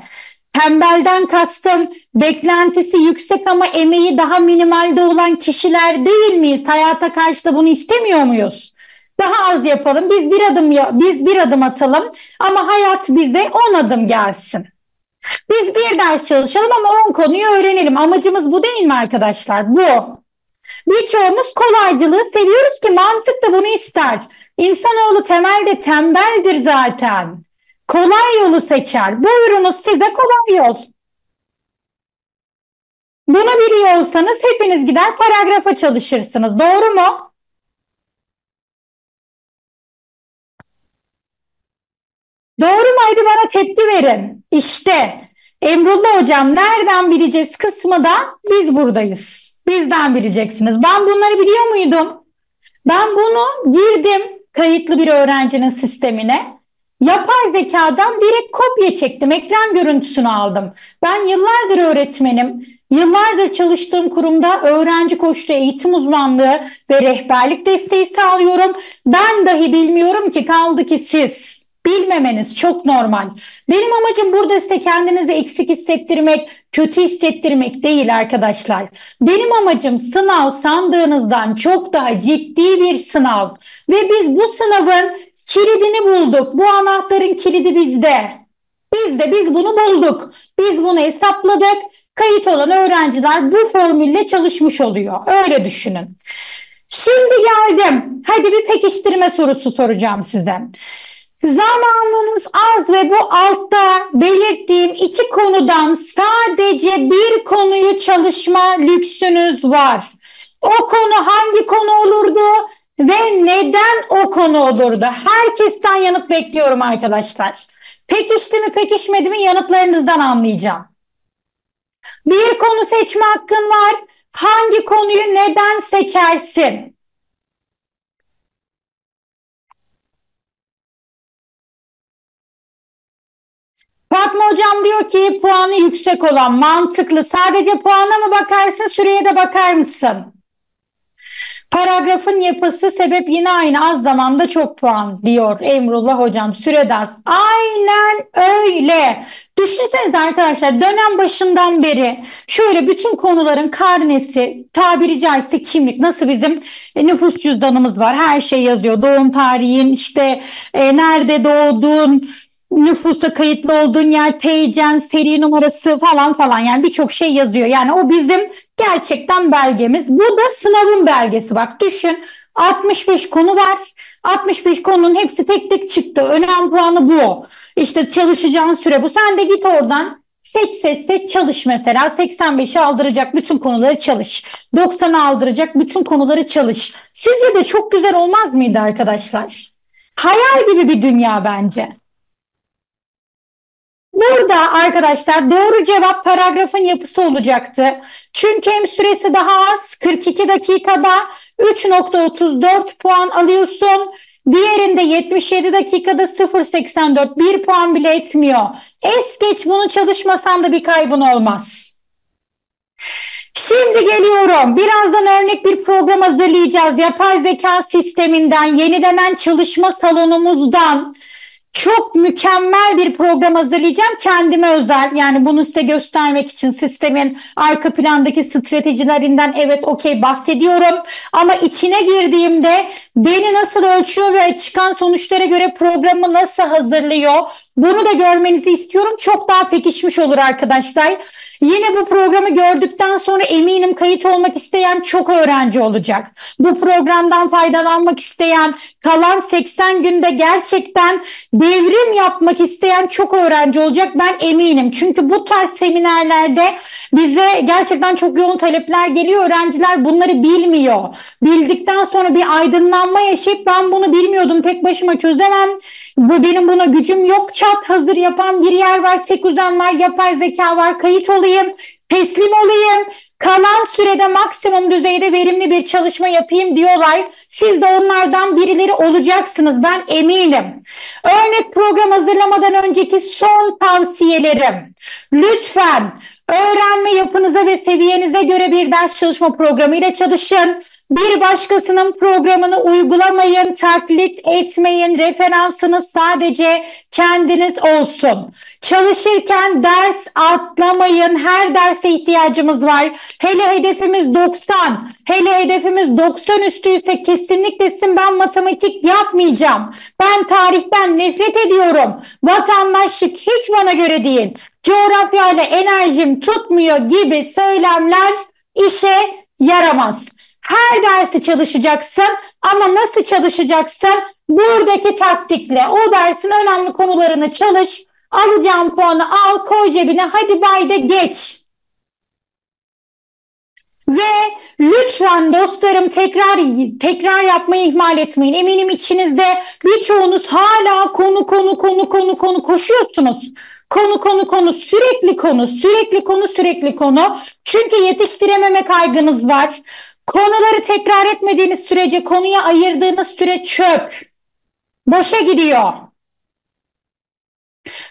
tembelden kastım beklentisi yüksek ama emeği daha minimalde olan kişiler değil miyiz? Hayata karşı da bunu istemiyor muyuz? Daha az yapalım, biz bir adım biz bir adım atalım ama hayat bize on adım gelsin. Biz bir ders çalışalım ama on konuyu öğrenelim. Amacımız bu değil mi arkadaşlar? Bu. Birçoğumuz kolaycılığı seviyoruz ki mantık da bunu ister. İnsanoğlu temelde tembeldir zaten. Kolay yolu seçer. Buyurunuz size kolay yol. Bunu biliyor olsanız hepiniz gider paragrafa çalışırsınız. Doğru mu? Doğru mu? Haydi bana tepki verin. İşte Emrullah hocam nereden bileceğiz kısmı da biz buradayız. Bizden bileceksiniz. Ben bunları biliyor muydum? Ben bunu girdim kayıtlı bir öğrencinin sistemine. Yapay zekadan direkt kopya çektim. Ekran görüntüsünü aldım. Ben yıllardır öğretmenim. Yıllardır çalıştığım kurumda öğrenci koçluğu, eğitim uzmanlığı ve rehberlik desteği sağlıyorum. Ben dahi bilmiyorum ki, kaldı ki siz. Bilmemeniz çok normal. Benim amacım burada size kendinizi eksik hissettirmek, kötü hissettirmek değil arkadaşlar. Benim amacım sınav sandığınızdan çok daha ciddi bir sınav. Ve biz bu sınavın kilidini bulduk. Bu anahtarın kilidi bizde. Bizde biz bunu bulduk. Biz bunu hesapladık. Kayıt olan öğrenciler bu formülle çalışmış oluyor. Öyle düşünün. Şimdi geldim. Hadi bir pekiştirme sorusu soracağım size. Zamanınız az ve bu altta belirttiğim iki konudan sadece bir konuyu çalışma lüksünüz var. O konu hangi konu olurdu? Ve neden o konu olurdu? Herkesten yanıt bekliyorum arkadaşlar. Pekişti mi pekişmedi mi yanıtlarınızdan anlayacağım. Bir konu seçme hakkın var. Hangi konuyu neden seçersin? Fatma hocam diyor ki puanı yüksek olan mantıklı. Sadece puana mı bakarsın, süreye de bakar mısın? Paragrafın yapısı, sebep yine aynı, az zamanda çok puan diyor Emrullah hocam. Süredas. Aynen öyle. Düşünsenize arkadaşlar, dönem başından beri şöyle bütün konuların karnesi, tabiri caizse kimlik, nasıl bizim nüfus cüzdanımız var, her şey yazıyor, doğum tarihin, işte e, nerede doğdun, nüfusa kayıtlı olduğun yer, P C N, seri numarası falan falan, yani birçok şey yazıyor. Yani o bizim gerçekten belgemiz. Bu da sınavın belgesi. Bak düşün, altmış beş konu var. altmış beş konunun hepsi tek tek çıktı. Önem puanı bu. İşte çalışacağın süre bu. Sen de git oradan seç seç seç çalış mesela. seksen beşi aldıracak bütün konuları çalış. doksanı aldıracak bütün konuları çalış. Sizce de çok güzel olmaz mıydı arkadaşlar? Hayal gibi bir dünya bence. Burada arkadaşlar doğru cevap paragrafın yapısı olacaktı. Çünkü hem süresi daha az, kırk iki dakikada üç nokta otuz dört puan alıyorsun. Diğerinde yetmiş yedi dakikada sıfır nokta seksen dört, bir puan bile etmiyor. Es geç bunu, çalışmasan da bir kaybın olmaz. Şimdi geliyorum. Birazdan örnek bir program hazırlayacağız. Yapay zeka sisteminden, yeni denen çalışma salonumuzdan çok mükemmel bir program hazırlayacağım. Kendime özel, yani bunu size göstermek için sistemin arka plandaki stratejilerinden evet okey bahsediyorum. Ama içine girdiğimde beni nasıl ölçüyor ve çıkan sonuçlara göre programı nasıl hazırlıyor, bunu da görmenizi istiyorum. Çok daha pekişmiş olur arkadaşlar. Yine bu programı gördükten sonra eminim kayıt olmak isteyen çok öğrenci olacak. Bu programdan faydalanmak isteyen, kalan seksen günde gerçekten devrim yapmak isteyen çok öğrenci olacak, ben eminim. Çünkü bu tarz seminerlerde bize gerçekten çok yoğun talepler geliyor. Öğrenciler bunları bilmiyor. Bildikten sonra bir aydınlanma yaşayıp ben bunu bilmiyordum, tek başıma çözemem, bu benim buna gücüm yok, çat hazır yapan bir yer var, tek uzan var, yapay zeka var, kayıt olayım, teslim olayım, kalan sürede maksimum düzeyde verimli bir çalışma yapayım diyorlar. Siz de onlardan birileri olacaksınız, ben eminim. Örnek program hazırlamadan önceki son tavsiyelerim: lütfen öğrenme yapınıza ve seviyenize göre bir ders çalışma programıyla çalışın. Bir başkasının programını uygulamayın, taklit etmeyin, referansınız sadece kendiniz olsun. Çalışırken ders atlamayın, her derse ihtiyacımız var. Hele hedefimiz doksan, hele hedefimiz doksan üstüyse kesinlikle sizin ben matematik yapmayacağım, ben tarihten nefret ediyorum, vatandaşlık hiç bana göre değil, coğrafyayla enerjim tutmuyor gibi söylemler işe yaramaz. Her dersi çalışacaksın ama nasıl çalışacaksın? Buradaki taktikle o dersin önemli konularını çalış, alacağın puanı al, koy cebine, hadi bay de geç. Ve lütfen dostlarım tekrar tekrar yapmayı ihmal etmeyin. Eminim içinizde birçoğunuz hala konu konu konu konu konu koşuyorsunuz. Konu konu konu sürekli konu sürekli konu sürekli konu. Çünkü yetiştirememe kaygınız var. Konuları tekrar etmediğiniz sürece, konuya ayırdığınız süre çöp. Boşa gidiyor.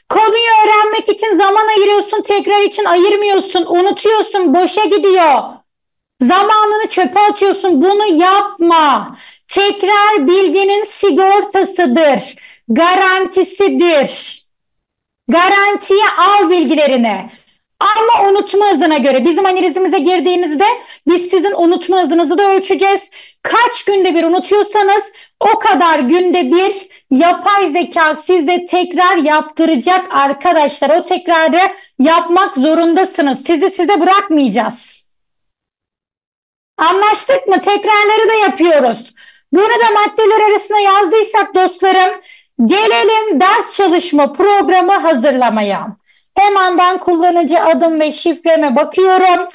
Konuyu öğrenmek için zaman ayırıyorsun, tekrar için ayırmıyorsun, unutuyorsun, boşa gidiyor. Zamanını çöpe atıyorsun, bunu yapma. Tekrar bilginin sigortasıdır, garantisidir. Garantiye al bilgilerini. Ama unutma hızına göre, bizim analizimize girdiğinizde biz sizin unutma hızınızı da ölçeceğiz. Kaç günde bir unutuyorsanız o kadar günde bir yapay zeka size tekrar yaptıracak arkadaşlar. O tekrarı yapmak zorundasınız. Sizi size bırakmayacağız. Anlaştık mı? Tekrarları da yapıyoruz. Bunu da maddeler arasına yazdıysak dostlarım, gelelim ders çalışma programı hazırlamaya. Hemen ben kullanıcı adım ve şifreme bakıyorum.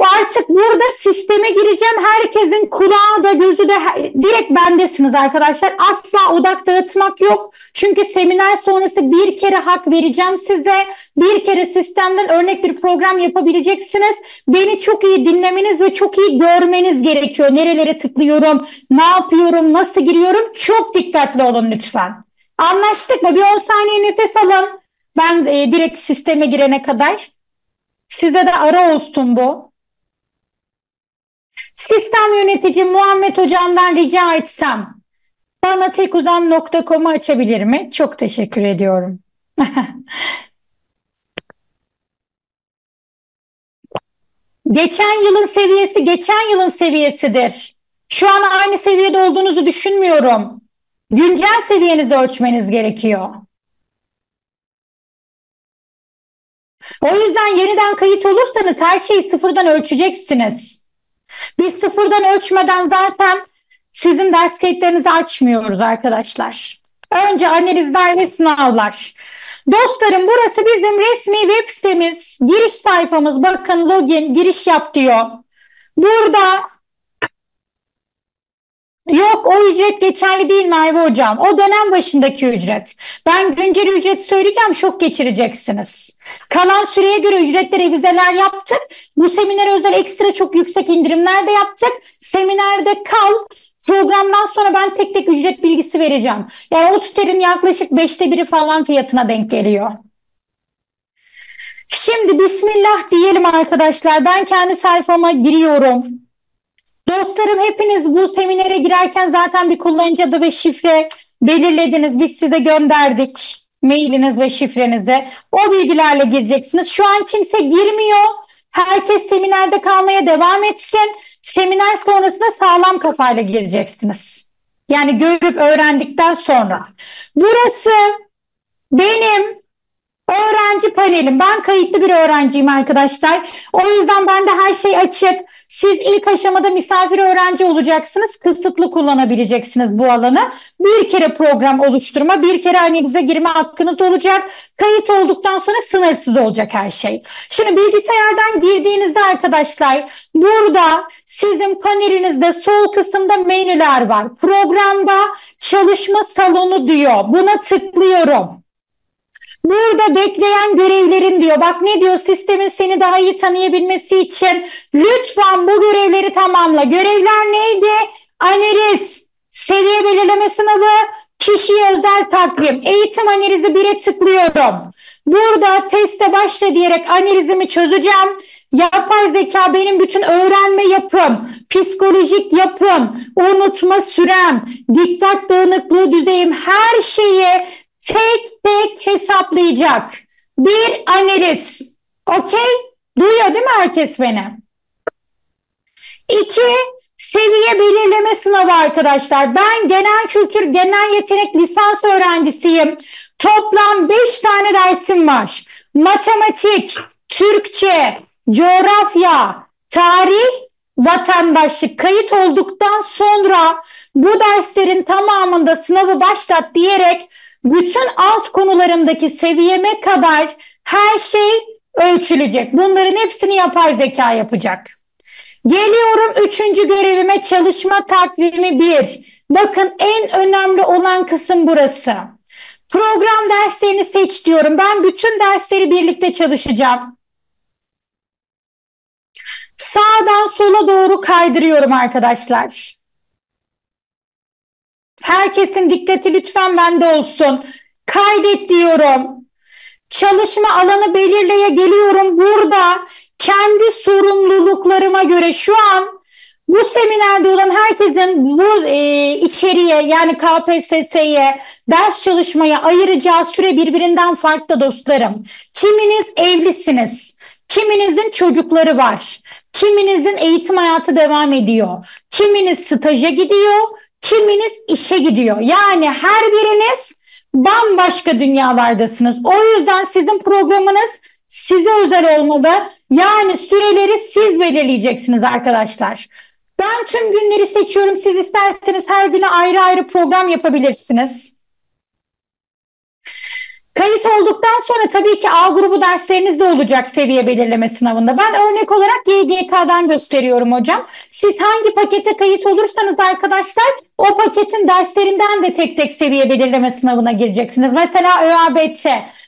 Artık burada sisteme gireceğim. Herkesin kulağı da gözü de direkt bendesiniz arkadaşlar. Asla odak dağıtmak yok. Çünkü seminer sonrası bir kere hak vereceğim size. Bir kere sistemden örnek bir program yapabileceksiniz. Beni çok iyi dinlemeniz ve çok iyi görmeniz gerekiyor. Nerelere tıklıyorum, ne yapıyorum, nasıl giriyorum? Çok dikkatli olun lütfen. Anlaştık mı? Bir on saniye nefes alın. Ben e, direkt sisteme girene kadar size de ara olsun bu. Sistem yönetici Muhammed Hocam'dan rica etsem bana tekuzam nokta com'u açabilir mi? Çok teşekkür ediyorum. Geçen yılın seviyesi geçen yılın seviyesidir. Şu an aynı seviyede olduğunuzu düşünmüyorum. Güncel seviyenizi ölçmeniz gerekiyor. O yüzden yeniden kayıt olursanız her şeyi sıfırdan ölçeceksiniz. Biz sıfırdan ölçmeden zaten sizin ders kayıtlarınızı açmıyoruz arkadaşlar. Önce analizler ve sınavlar. Dostlarım, burası bizim resmi web sitemiz, giriş sayfamız. Bakın, login, giriş yap diyor. Burada yok, o ücret geçerli değil Merve Hocam. O dönem başındaki ücret. Ben güncel ücret söyleyeceğim, şok geçireceksiniz. Kalan süreye göre ücretlere vizeler yaptık. Bu seminere özel ekstra çok yüksek indirimler de yaptık. Seminerde kal. Programdan sonra ben tek tek ücret bilgisi vereceğim. Yani o tutarın yaklaşık beşte biri falan fiyatına denk geliyor. Şimdi Bismillah diyelim arkadaşlar. Ben kendi sayfama giriyorum. Dostlarım, hepiniz bu seminere girerken zaten bir kullanıcı adı ve şifre belirlediniz. Biz size gönderdik mailiniz ve şifrenizi. O bilgilerle gireceksiniz. Şu an kimse girmiyor. Herkes seminerde kalmaya devam etsin. Seminer sonrasında sağlam kafayla gireceksiniz. Yani görüp öğrendikten sonra. Burası benim öğrenci panelim. Ben kayıtlı bir öğrenciyim arkadaşlar. O yüzden bende her şey açık. Siz ilk aşamada misafir öğrenci olacaksınız. Kısıtlı kullanabileceksiniz bu alanı. Bir kere program oluşturma, bir kere analize girme hakkınız olacak. Kayıt olduktan sonra sınırsız olacak her şey. Şimdi bilgisayardan girdiğinizde arkadaşlar, burada sizin panelinizde sol kısımda menüler var. Programda çalışma salonu diyor. Buna tıklıyorum. Burada bekleyen görevlerin diyor. Bak ne diyor? Sistemin seni daha iyi tanıyabilmesi için lütfen bu görevleri tamamla. Görevler neydi? Analiz, seviye belirleme sınavı, kişiye özel takvim, eğitim analizi bire tıklıyorum. Burada teste başla diyerek analizimi çözeceğim. Yapay zeka benim bütün öğrenme yapım, psikolojik yapım, unutma sürem, dikkat dağınıklığı düzeyim, her şeyi tek tek hesaplayacak. Bir analiz. Okey? Duyuyor değil mi herkes beni? İki, seviye belirleme sınavı arkadaşlar. Ben genel kültür, genel yetenek lisans öğrencisiyim. Toplam beş tane dersim var. Matematik, Türkçe, coğrafya, tarih, vatandaşlık. Kayıt olduktan sonra bu derslerin tamamında sınavı başlat diyerek bütün alt konularımdaki seviyeme kadar her şey ölçülecek. Bunların hepsini yapay zeka yapacak. Geliyorum üçüncü görevime, çalışma takvimi bir. Bakın, en önemli olan kısım burası. Program derslerini seç diyorum. Ben bütün dersleri birlikte çalışacağım. Sağdan sola doğru kaydırıyorum arkadaşlar. Herkesin dikkati lütfen bende olsun. Kaydet diyorum. Çalışma alanı belirleye geliyorum. Burada kendi sorumluluklarıma göre şu an bu seminerde olan herkesin bu e, içeriğe, yani K P S S'ye, ders çalışmaya ayıracağı süre birbirinden farklı dostlarım. Kiminiz evlisiniz, kiminizin çocukları var, kiminizin eğitim hayatı devam ediyor, kiminiz staja gidiyor, kiminiz işe gidiyor. Yani her biriniz bambaşka dünyalardasınız. O yüzden sizin programınız size özel olmalı. Yani süreleri siz belirleyeceksiniz arkadaşlar. Ben tüm günleri seçiyorum. Siz isterseniz her güne ayrı ayrı program yapabilirsiniz. Kayıt olduktan sonra tabii ki A grubu dersleriniz de olacak seviye belirleme sınavında. Ben örnek olarak Y G K'dan gösteriyorum hocam. Siz hangi pakete kayıt olursanız arkadaşlar, o paketin derslerinden de tek tek seviye belirleme sınavına gireceksiniz. Mesela ÖABT,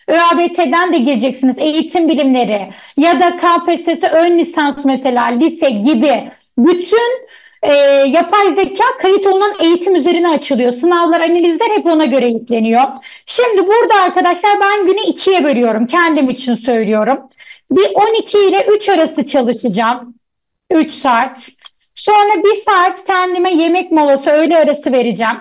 ÖABT'den de gireceksiniz. Eğitim bilimleri ya da K P S S ön lisans, mesela lise gibi. Bütün e, yapay zeka kayıt olunan eğitim üzerine açılıyor. Sınavlar, analizler hep ona göre yükleniyor. Şimdi burada arkadaşlar ben günü ikiye bölüyorum. Kendim için söylüyorum. Bir on iki ile üç arası çalışacağım. üç saat. Sonra bir saat kendime yemek molası, öğle arası vereceğim.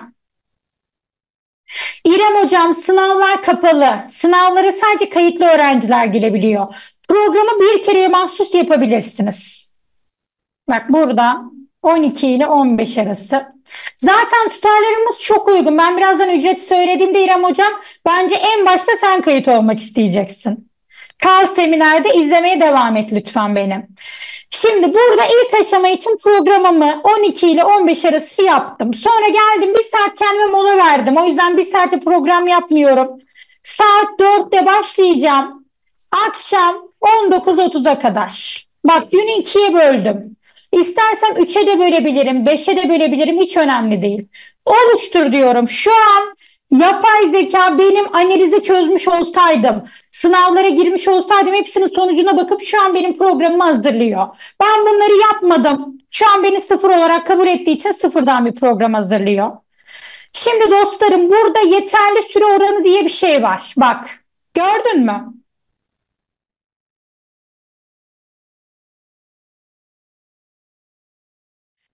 İrem hocam, sınavlar kapalı. Sınavlara sadece kayıtlı öğrenciler gelebiliyor. Programı bir kereye mahsus yapabilirsiniz. Bak burada on iki ile on beş arası. Zaten tutarlarımız çok uygun. Ben birazdan ücret söylediğimde İrem hocam, bence en başta sen kayıt olmak isteyeceksin. Kal seminerde izlemeye devam et lütfen benim. Şimdi burada ilk aşama için programımı on iki ile on beş arası yaptım. Sonra geldim bir saat kendime mola verdim. O yüzden bir saate program yapmıyorum. Saat dörtte başlayacağım. Akşam on dokuz otuza kadar. Bak günü ikiye böldüm. İstersem üçe de bölebilirim, beşe de bölebilirim. Hiç önemli değil. Oluştur diyorum. Şu an yapay zeka benim analizi çözmüş olsaydım, sınavlara girmiş olsaydım hepsinin sonucuna bakıp şu an benim programımı hazırlıyor. Ben bunları yapmadım. Şu an beni sıfır olarak kabul ettiği için sıfırdan bir program hazırlıyor. Şimdi dostlarım burada yeterli süre oranı diye bir şey var. Bak gördün mü?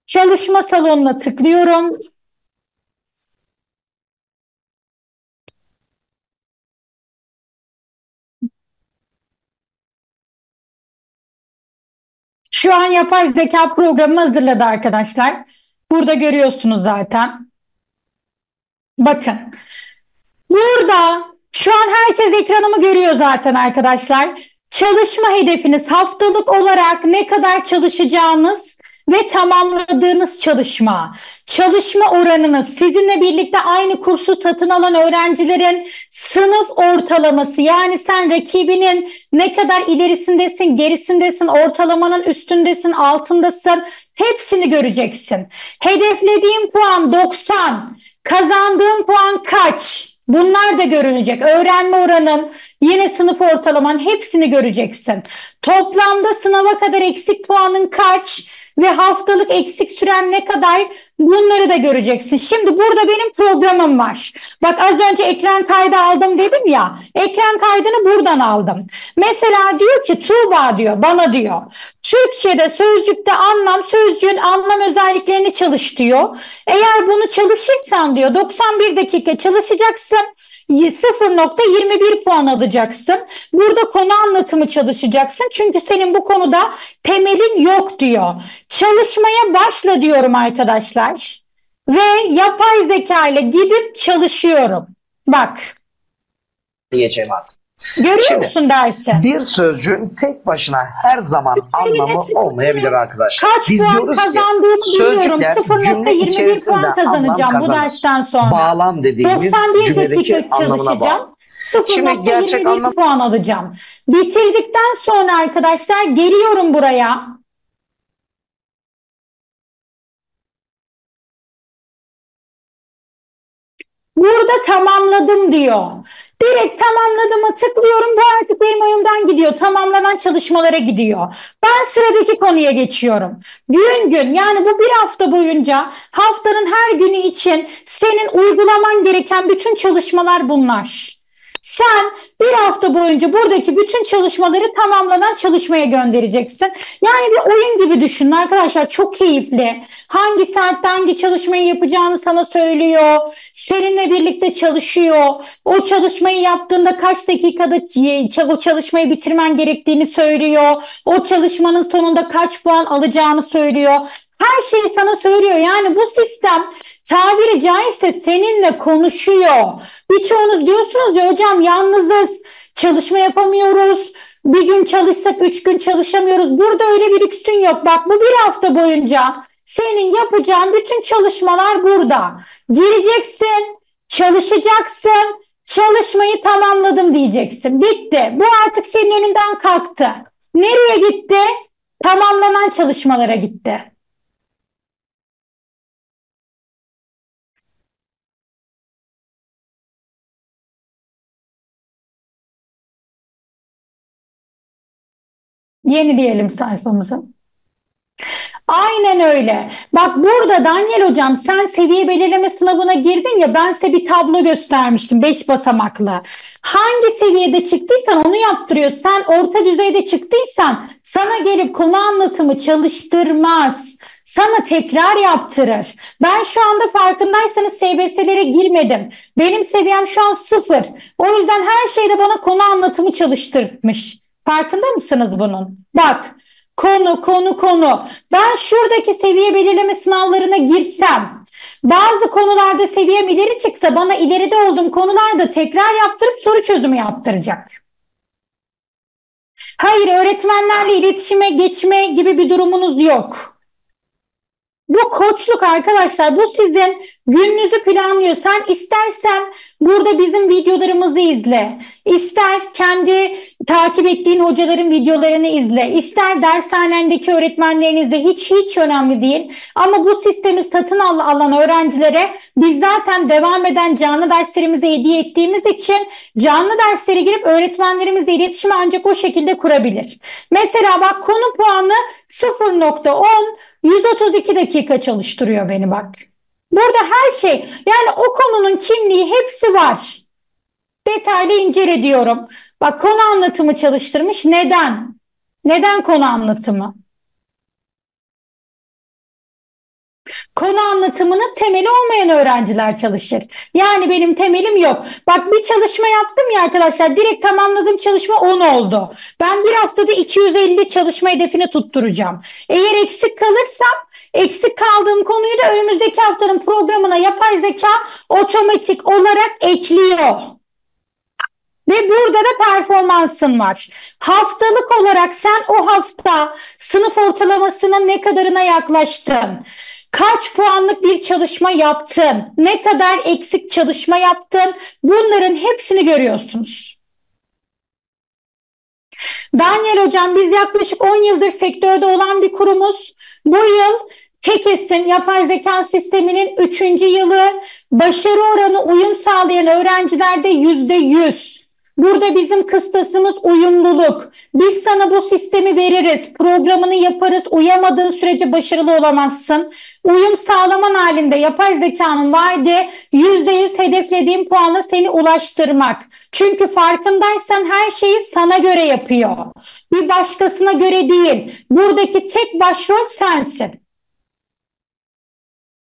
Çalışma salonuna tıklıyorum. Şu an yapay zeka programı hazırladı arkadaşlar. Burada görüyorsunuz zaten. Bakın. Burada şu an herkes ekranımı görüyor zaten arkadaşlar. Çalışma hedefiniz haftalık olarak ne kadar çalışacağınız ve tamamladığınız çalışma. Çalışma oranınız sizinle birlikte aynı kursu satın alan öğrencilerin sınıf ortalaması, yani sen rakibinin ne kadar ilerisindesin, gerisindesin, ortalamanın üstündesin, altındasın hepsini göreceksin. Hedeflediğim puan doksan, kazandığım puan kaç? Bunlar da görünecek. Öğrenme oranın, yine sınıf ortalamanın hepsini göreceksin. Toplamda sınava kadar eksik puanın kaç? Ve haftalık eksik süren ne kadar, bunları da göreceksin. Şimdi burada benim programım var. Bak az önce ekran kaydı aldım dedim ya. Ekran kaydını buradan aldım. Mesela diyor ki Tuğba diyor bana diyor. Türkçe'de sözcükte anlam, sözcüğün anlam özelliklerini çalış diyor. Eğer bunu çalışırsan diyor doksan bir dakika çalışacaksın. sıfır nokta yirmi bir puan alacaksın. Burada konu anlatımı çalışacaksın. Çünkü senin bu konuda temelin yok diyor. Çalışmaya başla diyorum arkadaşlar. Ve yapay zeka ile gidip çalışıyorum. Bak. Diyeceğim artık. Görüyor Şimdi, musun dersi? Bir sözcüğün tek başına her zaman anlamı olmayabilir arkadaşlar. Kaç Biz puan kazandığımı bilmiyorum. sıfır nokta yirmi bir puan kazanacağım bu dersten sonra. Bağlam dediğimiz doksan bir dakika çalışacağım. sıfır nokta yirmi bir puan alacağım. Bitirdikten sonra arkadaşlar geliyorum buraya. Burada tamamladım diyor. Direkt tamamladığıma tıklıyorum. Bu artık benim oyumdan gidiyor. Tamamlanan çalışmalara gidiyor. Ben sıradaki konuya geçiyorum. Gün gün, yani bu bir hafta boyunca haftanın her günü için senin uygulaman gereken bütün çalışmalar bunlar. Sen bir hafta boyunca buradaki bütün çalışmaları tamamlanan çalışmaya göndereceksin. Yani bir oyun gibi düşünün arkadaşlar, çok keyifli. Hangi saatte hangi çalışmayı yapacağını sana söylüyor. Seninle birlikte çalışıyor. O çalışmayı yaptığında kaç dakikada o çalışmayı bitirmen gerektiğini söylüyor. O çalışmanın sonunda kaç puan alacağını söylüyor. Her şeyi sana söylüyor. Yani bu sistem tabiri caizse seninle konuşuyor. Birçoğunuz diyorsunuz ya hocam yalnızız, çalışma yapamıyoruz, bir gün çalışsak üç gün çalışamıyoruz. Burada öyle bir lüksün yok. Bak bu bir hafta boyunca senin yapacağın bütün çalışmalar burada. Gireceksin, çalışacaksın, çalışmayı tamamladım diyeceksin. Bitti. Bu artık senin önünden kalktı. Nereye gitti? Tamamlanan çalışmalara gitti. Yeni diyelim sayfamızı. Aynen öyle. Bak burada Daniel hocam sen seviye belirleme sınavına girdin ya, ben size bir tablo göstermiştim beş basamaklı. Hangi seviyede çıktıysan onu yaptırıyor. Sen orta düzeyde çıktıysan sana gelip konu anlatımı çalıştırmaz. sana tekrar yaptırır. Ben şu anda farkındaysanız S B S'lere girmedim. Benim seviyem şu an sıfır. O yüzden her şeyde bana konu anlatımı çalıştırmış. Farkında mısınız bunun? Bak, konu konu konu. Ben şuradaki seviye belirleme sınavlarına girsem, bazı konularda seviyem ileri çıksa bana ileride olduğum konularda tekrar yaptırıp soru çözümü yaptıracak. Hayır, öğretmenlerle iletişime geçme gibi bir durumunuz yok. Bu koçluk arkadaşlar, bu sizin gününüzü planlıyor. Sen istersen burada bizim videolarımızı izle, ister kendi takip ettiğin hocaların videolarını izle, ister dershanendeki öğretmenlerinizle, hiç hiç önemli değil. Ama bu sistemi satın alan öğrencilere biz zaten devam eden canlı derslerimizi hediye ettiğimiz için canlı derslere girip öğretmenlerimizle iletişimi ancak o şekilde kurabilir. Mesela bak, konu puanı sıfır nokta on, yüz otuz iki dakika çalıştırıyor beni bak. Burada her şey, yani o konunun kimliği hepsi var. Detaylı incele diyorum. Bak, konu anlatımı çalıştırmış. Neden? Neden konu anlatımı? Konu anlatımının temeli olmayan öğrenciler çalışır. Yani benim temelim yok. Bak, bir çalışma yaptım ya arkadaşlar. Direkt tamamladığım çalışma on oldu. Ben bir haftada iki yüz elli çalışma hedefini tutturacağım. Eğer eksik kalırsam, eksik kaldığım konuyu da önümüzdeki haftanın programına yapay zeka otomatik olarak ekliyor. Ve burada da performansın var. Haftalık olarak sen o hafta sınıf ortalamasının ne kadarına yaklaştın? Kaç puanlık bir çalışma yaptın? Ne kadar eksik çalışma yaptın? Bunların hepsini görüyorsunuz. Daniel hocam, biz yaklaşık on yıldır sektörde olan bir kurumuz. Bu yıl TEKES'in yapay zeka sisteminin üçüncü yılı. Başarı oranı uyum sağlayan öğrencilerde yüzde yüz. Burada bizim kıstasımız uyumluluk. Biz sana bu sistemi veririz, programını yaparız. Uyamadığın sürece başarılı olamazsın. Uyum sağlaman halinde yapay zekanın vaadi yüzde yüz hedeflediğin puana seni ulaştırmak. Çünkü farkındaysan her şeyi sana göre yapıyor. Bir başkasına göre değil. Buradaki tek başrol sensin.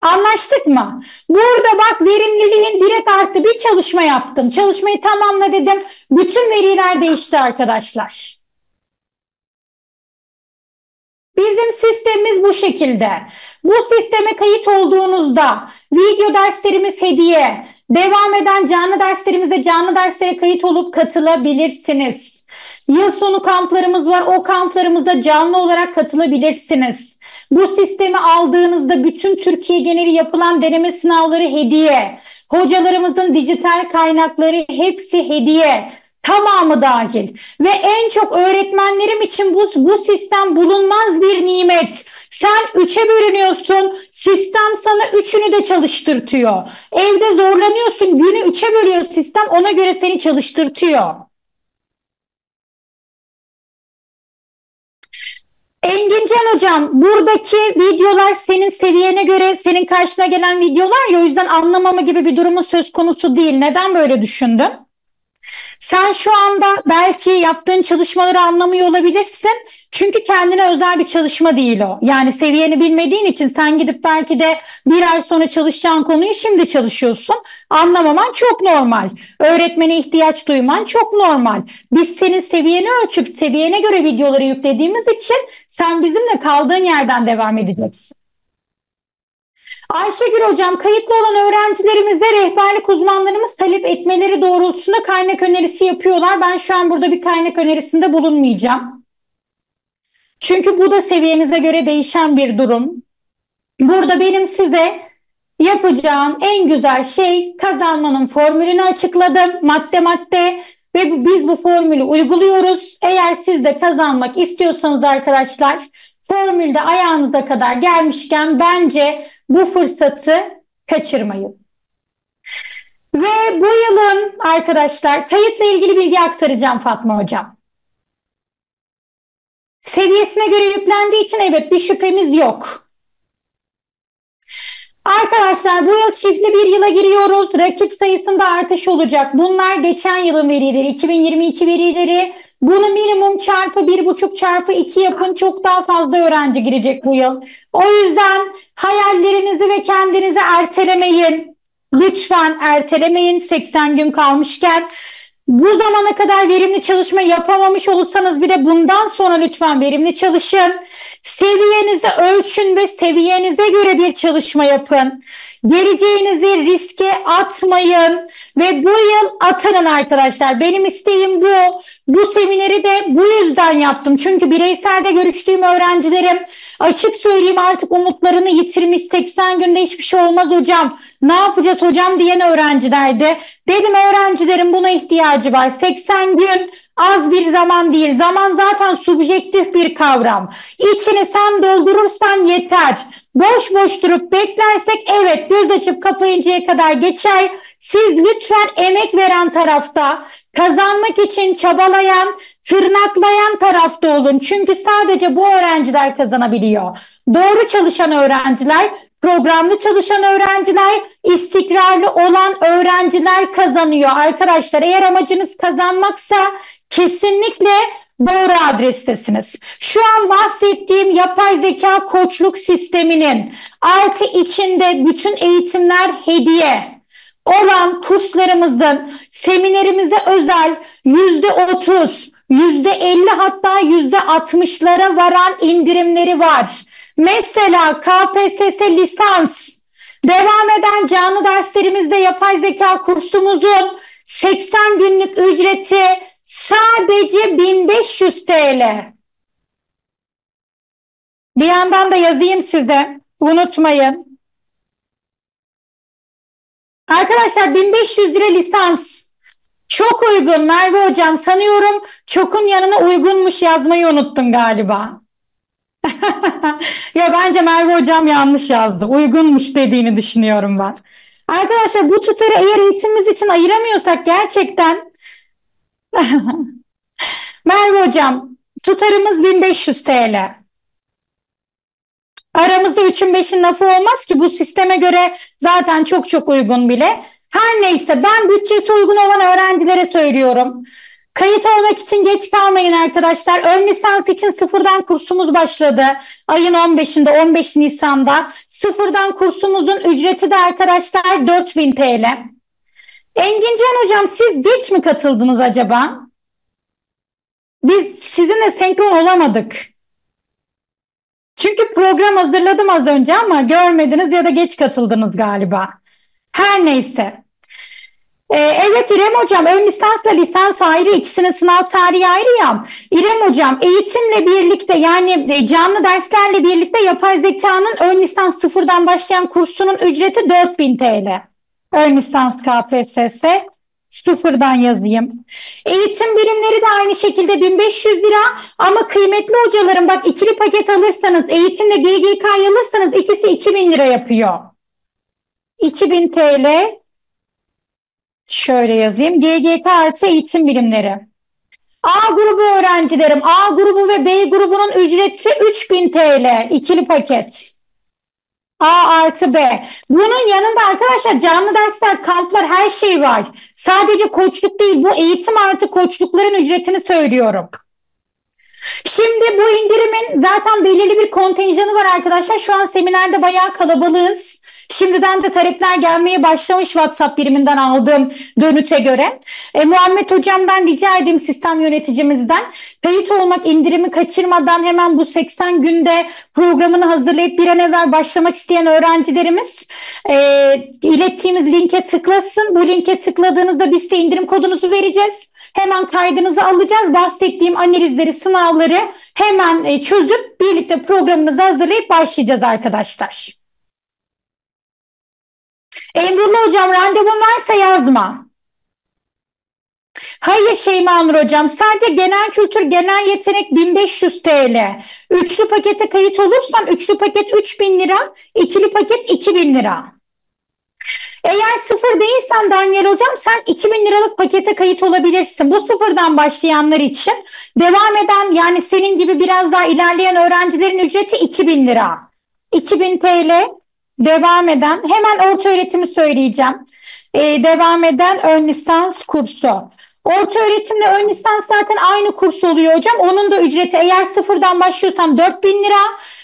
Anlaştık mı? Burada bak, verimliliğin direkt artı bir çalışma yaptım. Çalışmayı tamamla dedim. Bütün veriler değişti arkadaşlar. Bizim sistemimiz bu şekilde. Bu sisteme kayıt olduğunuzda video derslerimiz hediye. Devam eden canlı derslerimize, canlı derslere kayıt olup katılabilirsiniz. Yıl sonu kamplarımız var. O kamplarımıza canlı olarak katılabilirsiniz. Bu sistemi aldığınızda bütün Türkiye geneli yapılan deneme sınavları hediye. Hocalarımızın dijital kaynakları hepsi hediye. Tamamı dahil. Ve en çok öğretmenlerim için bu, bu sistem bulunmaz bir nimet. Sen üçe bölünüyorsun. Sistem sana üçünü de çalıştırtıyor. Evde zorlanıyorsun. Günü üçe bölüyor sistem. Ona göre seni çalıştırtıyor. Engincan hocam, buradaki videolar senin seviyene göre, senin karşına gelen videolar ya, o yüzden anlamama gibi bir durumun söz konusu değil. Neden böyle düşündün? Sen şu anda belki yaptığın çalışmaları anlamıyor olabilirsin. Çünkü kendine özel bir çalışma değil o. Yani seviyeni bilmediğin için sen gidip belki de bir ay sonra çalışacağın konuyu şimdi çalışıyorsun. Anlamaman çok normal. Öğretmene ihtiyaç duyman çok normal. Biz senin seviyeni ölçüp seviyene göre videoları yüklediğimiz için sen bizimle kaldığın yerden devam edeceksin. Ayşegül hocam, kayıtlı olan öğrencilerimize rehberlik uzmanlarımız talep etmeleri doğrultusunda kaynak önerisi yapıyorlar. Ben şu an burada bir kaynak önerisinde bulunmayacağım. Çünkü bu da seviyenize göre değişen bir durum. Burada benim size yapacağım en güzel şey, kazanmanın formülünü açıkladım madde madde ve biz bu formülü uyguluyoruz. Eğer siz de kazanmak istiyorsanız arkadaşlar, formülde ayağınıza kadar gelmişken bence bu fırsatı kaçırmayın. Ve bu yılın arkadaşlar kayıtla ilgili bilgi aktaracağım Fatma hocam. Seviyesine göre yüklendiği için evet, bir şüphemiz yok. Arkadaşlar, bu yıl çiftli bir yıla giriyoruz. Rakip sayısında artış olacak. Bunlar geçen yılın verileri, iki bin yirmi iki verileri. Bunu minimum çarpı bir buçuk çarpı iki yapın. Çok daha fazla öğrenci girecek bu yıl. O yüzden hayallerinizi ve kendinizi ertelemeyin. Lütfen ertelemeyin. seksen gün kalmışken. Bu zamana kadar verimli çalışma yapamamış olursanız bile bundan sonra lütfen verimli çalışın. Seviyenizi ölçün ve seviyenize göre bir çalışma yapın. Geleceğinizi riske atmayın ve bu yıl atanın arkadaşlar. Benim isteğim bu. Bu semineri de bu yüzden yaptım. Çünkü bireyselde görüştüğüm öğrencilerim, açık söyleyeyim, artık umutlarını yitirmiş. seksen günde hiçbir şey olmaz hocam, ne yapacağız hocam diyen öğrencilerdi. Dedim öğrencilerin buna ihtiyacı var. seksen gün az bir zaman değil. Zaman zaten subjektif bir kavram. İçini sen doldurursan yeter. Boş boş durup beklersek evet göz açıp kapayıncaya kadar geçer. Siz lütfen emek veren tarafta, kazanmak için çabalayan, tırnaklayan tarafta olun. Çünkü sadece bu öğrenciler kazanabiliyor. Doğru çalışan öğrenciler, programlı çalışan öğrenciler, istikrarlı olan öğrenciler kazanıyor. Arkadaşlar eğer amacınız kazanmaksa kesinlikle doğru adrestesiniz. Şu an bahsettiğim yapay zeka koçluk sisteminin artı içinde bütün eğitimler hediye olan kurslarımızın, seminerimize özel yüzde otuz, yüzde elli hatta yüzde altmışlara varan indirimleri var. Mesela K P S S lisans devam eden canlı derslerimizde yapay zeka kursumuzun seksen günlük ücreti sadece bin beş yüz TL. Bir yandan da yazayım size, unutmayın. Arkadaşlar bin beş yüz lira lisans. Çok uygun Merve hocam. Sanıyorum çokun yanına uygunmuş yazmayı unuttun galiba. Ya bence Merve hocam yanlış yazdı. Uygunmuş dediğini düşünüyorum ben. Arkadaşlar bu tutarı eğer eğitimimiz için ayıramıyorsak gerçekten Merve hocam tutarımız bin beş yüz TL. Aramızda üçün beşin lafı olmaz ki, bu sisteme göre zaten çok çok uygun bile. Her neyse, ben bütçesi uygun olan öğrencilere söylüyorum. Kayıt olmak için geç kalmayın arkadaşlar. Ön lisans için sıfırdan kursumuz başladı. Ayın on beşinde, on beş Nisan'da sıfırdan kursumuzun ücreti de arkadaşlar dört bin TL. Engincan hocam siz geç mi katıldınız acaba? Biz sizinle senkron olamadık. Çünkü program hazırladım az önce ama görmediniz ya da geç katıldınız galiba. Her neyse. Ee, evet İrem hocam, ön lisansla lisans ayrı, ikisinin sınav tarihi ayrı ya. İrem hocam eğitimle birlikte, yani canlı derslerle birlikte yapay zekanın ön lisans sıfırdan başlayan kursunun ücreti dört bin TL. Ön lisans K P S S sıfırdan yazayım. Eğitim birimleri de aynı şekilde bin beş yüz lira ama kıymetli hocalarım bak, ikili paket alırsanız eğitimle G G K alırsanız ikisi iki bin lira yapıyor. iki bin TL şöyle yazayım. G G K artı eğitim birimleri. A grubu öğrencilerim, A grubu ve B grubunun ücreti üç bin TL ikili paket. A artı B. Bunun yanında arkadaşlar canlı dersler, kamplar, her şey var. Sadece koçluk değil, bu eğitim artı koçlukların ücretini söylüyorum. Şimdi bu indirimin zaten belirli bir kontenjanı var arkadaşlar. Şu an seminerde bayağı kalabalığız. Şimdiden de talepler gelmeye başlamış WhatsApp biriminden aldığım dönüte göre. E, Muhammed hocamdan rica edeyim, sistem yöneticimizden. Kayıt olmak indirimi kaçırmadan hemen bu seksen günde programını hazırlayıp bir an evvel başlamak isteyen öğrencilerimiz e, ilettiğimiz linke tıklasın. Bu linke tıkladığınızda biz de indirim kodunuzu vereceğiz. Hemen kaydınızı alacağız. Bahsettiğim analizleri, sınavları hemen e, çözüp birlikte programımızı hazırlayıp başlayacağız arkadaşlar. Emrullah hocam randevun varsa yazma. Hayır Şeyma Nur hocam, sadece genel kültür, genel yetenek bin beş yüz TL. Üçlü pakete kayıt olursam üçlü paket üç bin lira, ikili paket iki bin lira. Eğer sıfır değilsen Daniel hocam sen iki bin liralık pakete kayıt olabilirsin. Bu sıfırdan başlayanlar için, devam eden yani senin gibi biraz daha ilerleyen öğrencilerin ücreti iki bin lira. iki bin TL. Devam eden, hemen orta öğretimi söyleyeceğim. Ee, devam eden ön lisans kursu. Orta öğretimle ön lisans zaten aynı kurs oluyor hocam. Onun da ücreti eğer sıfırdan başlıyorsan dört bin lira.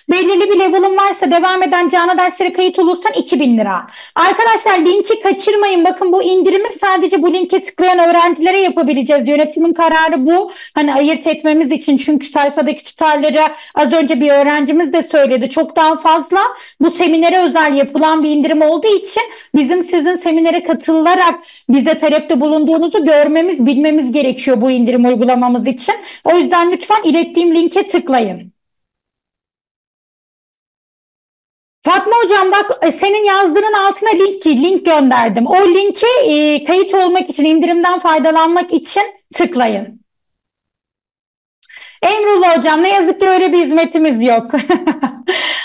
Belirli bir level'ın varsa devam eden canlı derslere kayıt olursan iki bin lira. Arkadaşlar linki kaçırmayın. Bakın bu indirimi sadece bu linke tıklayan öğrencilere yapabileceğiz. Yönetimin kararı bu. Hani ayırt etmemiz için, çünkü sayfadaki tutarları az önce bir öğrencimiz de söyledi. Çok daha fazla bu seminere özel yapılan bir indirim olduğu için bizim sizin seminere katılarak bize talepte bulunduğunuzu görmemiz, bilmemiz gerekiyor bu indirim uygulamamız için. O yüzden lütfen ilettiğim linke tıklayın. Fatma hocam bak, senin yazdığının altına link link gönderdim. O linki e, kayıt olmak için, indirimden faydalanmak için tıklayın. Emrullah hocam, ne yazık ki öyle bir hizmetimiz yok.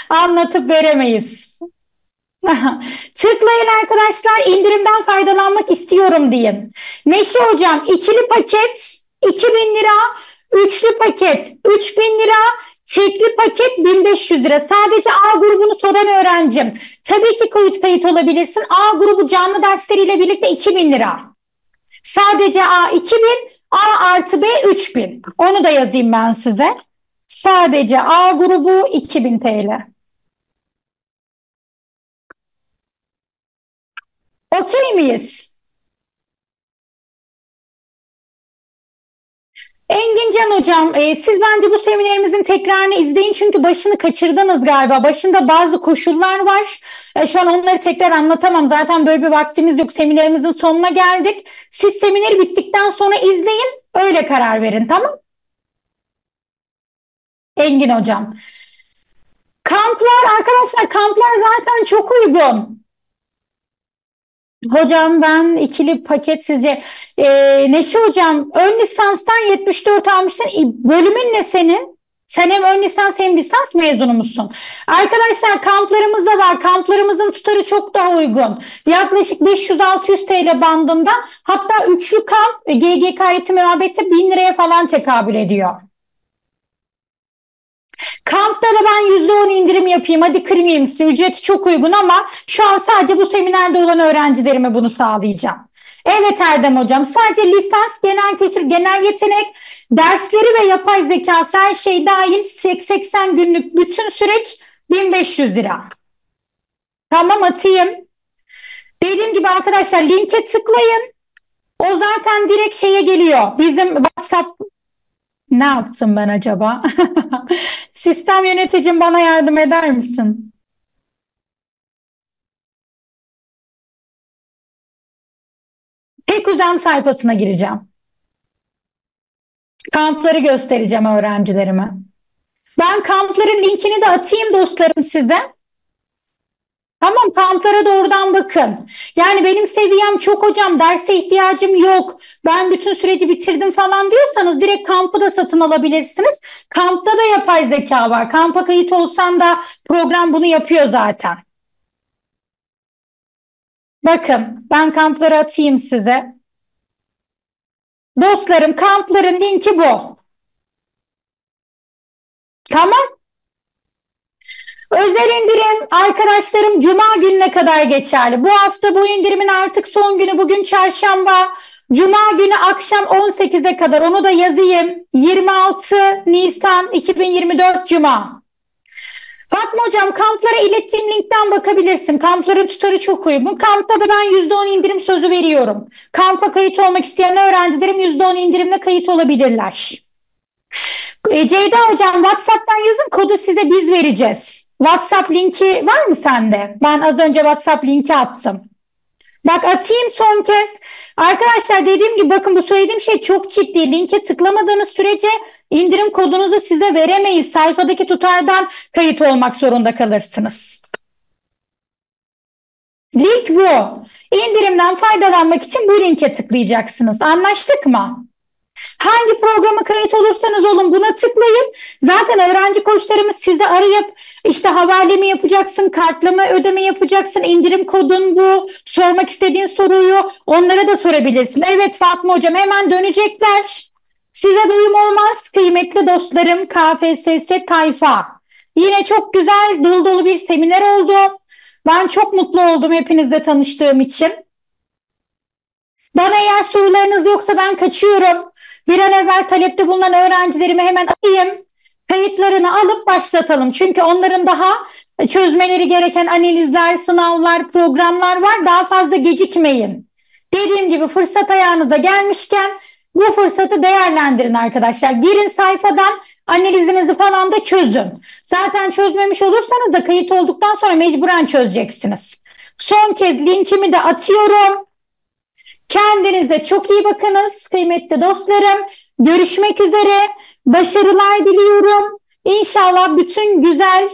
Anlatıp veremeyiz. Tıklayın arkadaşlar, indirimden faydalanmak istiyorum diyin. Neşe hocam, ikili paket iki bin lira, üçlü paket üç bin lira. Tekli paket bin beş yüz lira. Sadece A grubunu soran öğrencim. Tabii ki kayıt kayıt olabilirsin. A grubu canlı dersleriyle birlikte iki bin lira. Sadece A iki bin, A artı B üç bin. Onu da yazayım ben size. Sadece A grubu iki bin TL. Okey miyiz? Engin Can hocam, e, siz bence bu seminerimizin tekrarını izleyin, çünkü başını kaçırdınız galiba. Başında bazı koşullar var. E, şu an onları tekrar anlatamam. Zaten böyle bir vaktimiz yok. Seminerimizin sonuna geldik. Siz seminer bittikten sonra izleyin. Öyle karar verin, tamam? Engin hocam. Kamplar arkadaşlar, kamplar zaten çok uygun. Hocam ben ikili paket size e, Neşe hocam, ön lisanstan yetmiş dört almışsın. E, bölümün ne senin? Sen hem ön lisans hem lisans mezunu musun? Arkadaşlar kamplarımız da var. Kamplarımızın tutarı çok daha uygun. Yaklaşık beş yüz altı yüz TL bandında. Hatta üçlü kamp G G K eğitim öğretimi bin liraya falan tekabül ediyor. Kampta da ben yüzde on indirim yapayım, hadi kırmayayım size, ücreti çok uygun ama şu an sadece bu seminerde olan öğrencilerime bunu sağlayacağım. Evet Erdem hocam, sadece lisans, genel kültür, genel yetenek, dersleri ve yapay zekası her şey dahil seksen günlük bütün süreç bin beş yüz lira. Tamam, atayım. Dediğim gibi arkadaşlar linke tıklayın. O zaten direkt şeye geliyor. Bizim WhatsApp... Ne yaptım ben acaba? Sistem yöneticim bana yardım eder misin? Tek uzam sayfasına gireceğim. Kampları göstereceğim öğrencilerime. Ben kampların linkini de atayım dostlarım size. Tamam, kamplara doğrudan bakın. Yani benim seviyem çok hocam, derse ihtiyacım yok, ben bütün süreci bitirdim falan diyorsanız direkt kampı da satın alabilirsiniz. Kampta da yapay zeka var. Kampa kayıt olsan da program bunu yapıyor zaten. Bakın ben kampları atayım size. Dostlarım kampların linki bu. Tamam. Özel indirim arkadaşlarım cuma gününe kadar geçerli. Bu hafta bu indirimin artık son günü bugün çarşamba. Cuma günü akşam on sekize kadar, onu da yazayım. yirmi altı Nisan iki bin yirmi dört Cuma. Fatma hocam kamplara ilettiğim linkten bakabilirsin. Kampların tutarı çok uygun. Kampta da ben yüzde on indirim sözü veriyorum. Kampa kayıt olmak isteyen öğrencilerim yüzde on indirimle kayıt olabilirler. Ceyda hocam WhatsApp'tan yazın, kodu size biz vereceğiz. WhatsApp linki var mı sende? Ben az önce WhatsApp linki attım. Bak atayım son kez. Arkadaşlar dediğim gibi bakın, bu söylediğim şey çok ciddi. Linke tıklamadığınız sürece indirim kodunuzu size veremeyiz. Sayfadaki tutardan kayıt olmak zorunda kalırsınız. Link bu. İndirimden faydalanmak için bu linke tıklayacaksınız. Anlaştık mı? Hangi programa kayıt olursanız olun buna tıklayın. Zaten öğrenci koçlarımız size arayıp işte havale mi yapacaksın, kartlama ödeme yapacaksın, indirim kodun bu, sormak istediğin soruyu onlara da sorabilirsin. Evet Fatma hocam hemen dönecekler. Size doyum olmaz kıymetli dostlarım K P S S tayfa. Yine çok güzel dolu dolu bir seminer oldu. Ben çok mutlu oldum hepinizle tanıştığım için. Bana eğer sorularınız yoksa ben kaçıyorum. Bir an evvel talepte bulunan öğrencilerimi hemen alayım. Kayıtlarını alıp başlatalım. Çünkü onların daha çözmeleri gereken analizler, sınavlar, programlar var. Daha fazla gecikmeyin. Dediğim gibi fırsat ayağınıza gelmişken bu fırsatı değerlendirin arkadaşlar. Girin sayfadan analizinizi falan da çözün. Zaten çözmemiş olursanız da kayıt olduktan sonra mecburen çözeceksiniz. Son kez linkimi de atıyorum. Kendinize çok iyi bakınız kıymetli dostlarım. Görüşmek üzere. Başarılar diliyorum. İnşallah bütün güzel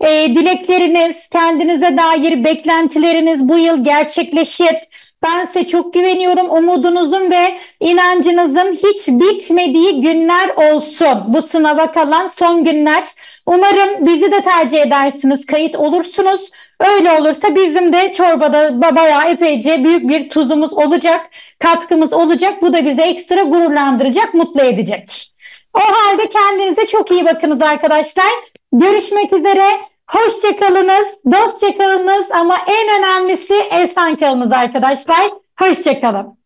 e, dilekleriniz, kendinize dair beklentileriniz bu yıl gerçekleşir. Ben size çok güveniyorum. Umudunuzun ve inancınızın hiç bitmediği günler olsun. Bu sınava kalan son günler. Umarım bizi de tercih edersiniz, kayıt olursunuz. Öyle olursa bizim de çorbada bayağı epeyce büyük bir tuzumuz olacak, katkımız olacak. Bu da bizi ekstra gururlandıracak, mutlu edecek. O halde kendinize çok iyi bakınız arkadaşlar. Görüşmek üzere. Hoşça kalınız, dostça kalınız ama en önemlisi esen kalınız arkadaşlar. Hoşça kalın.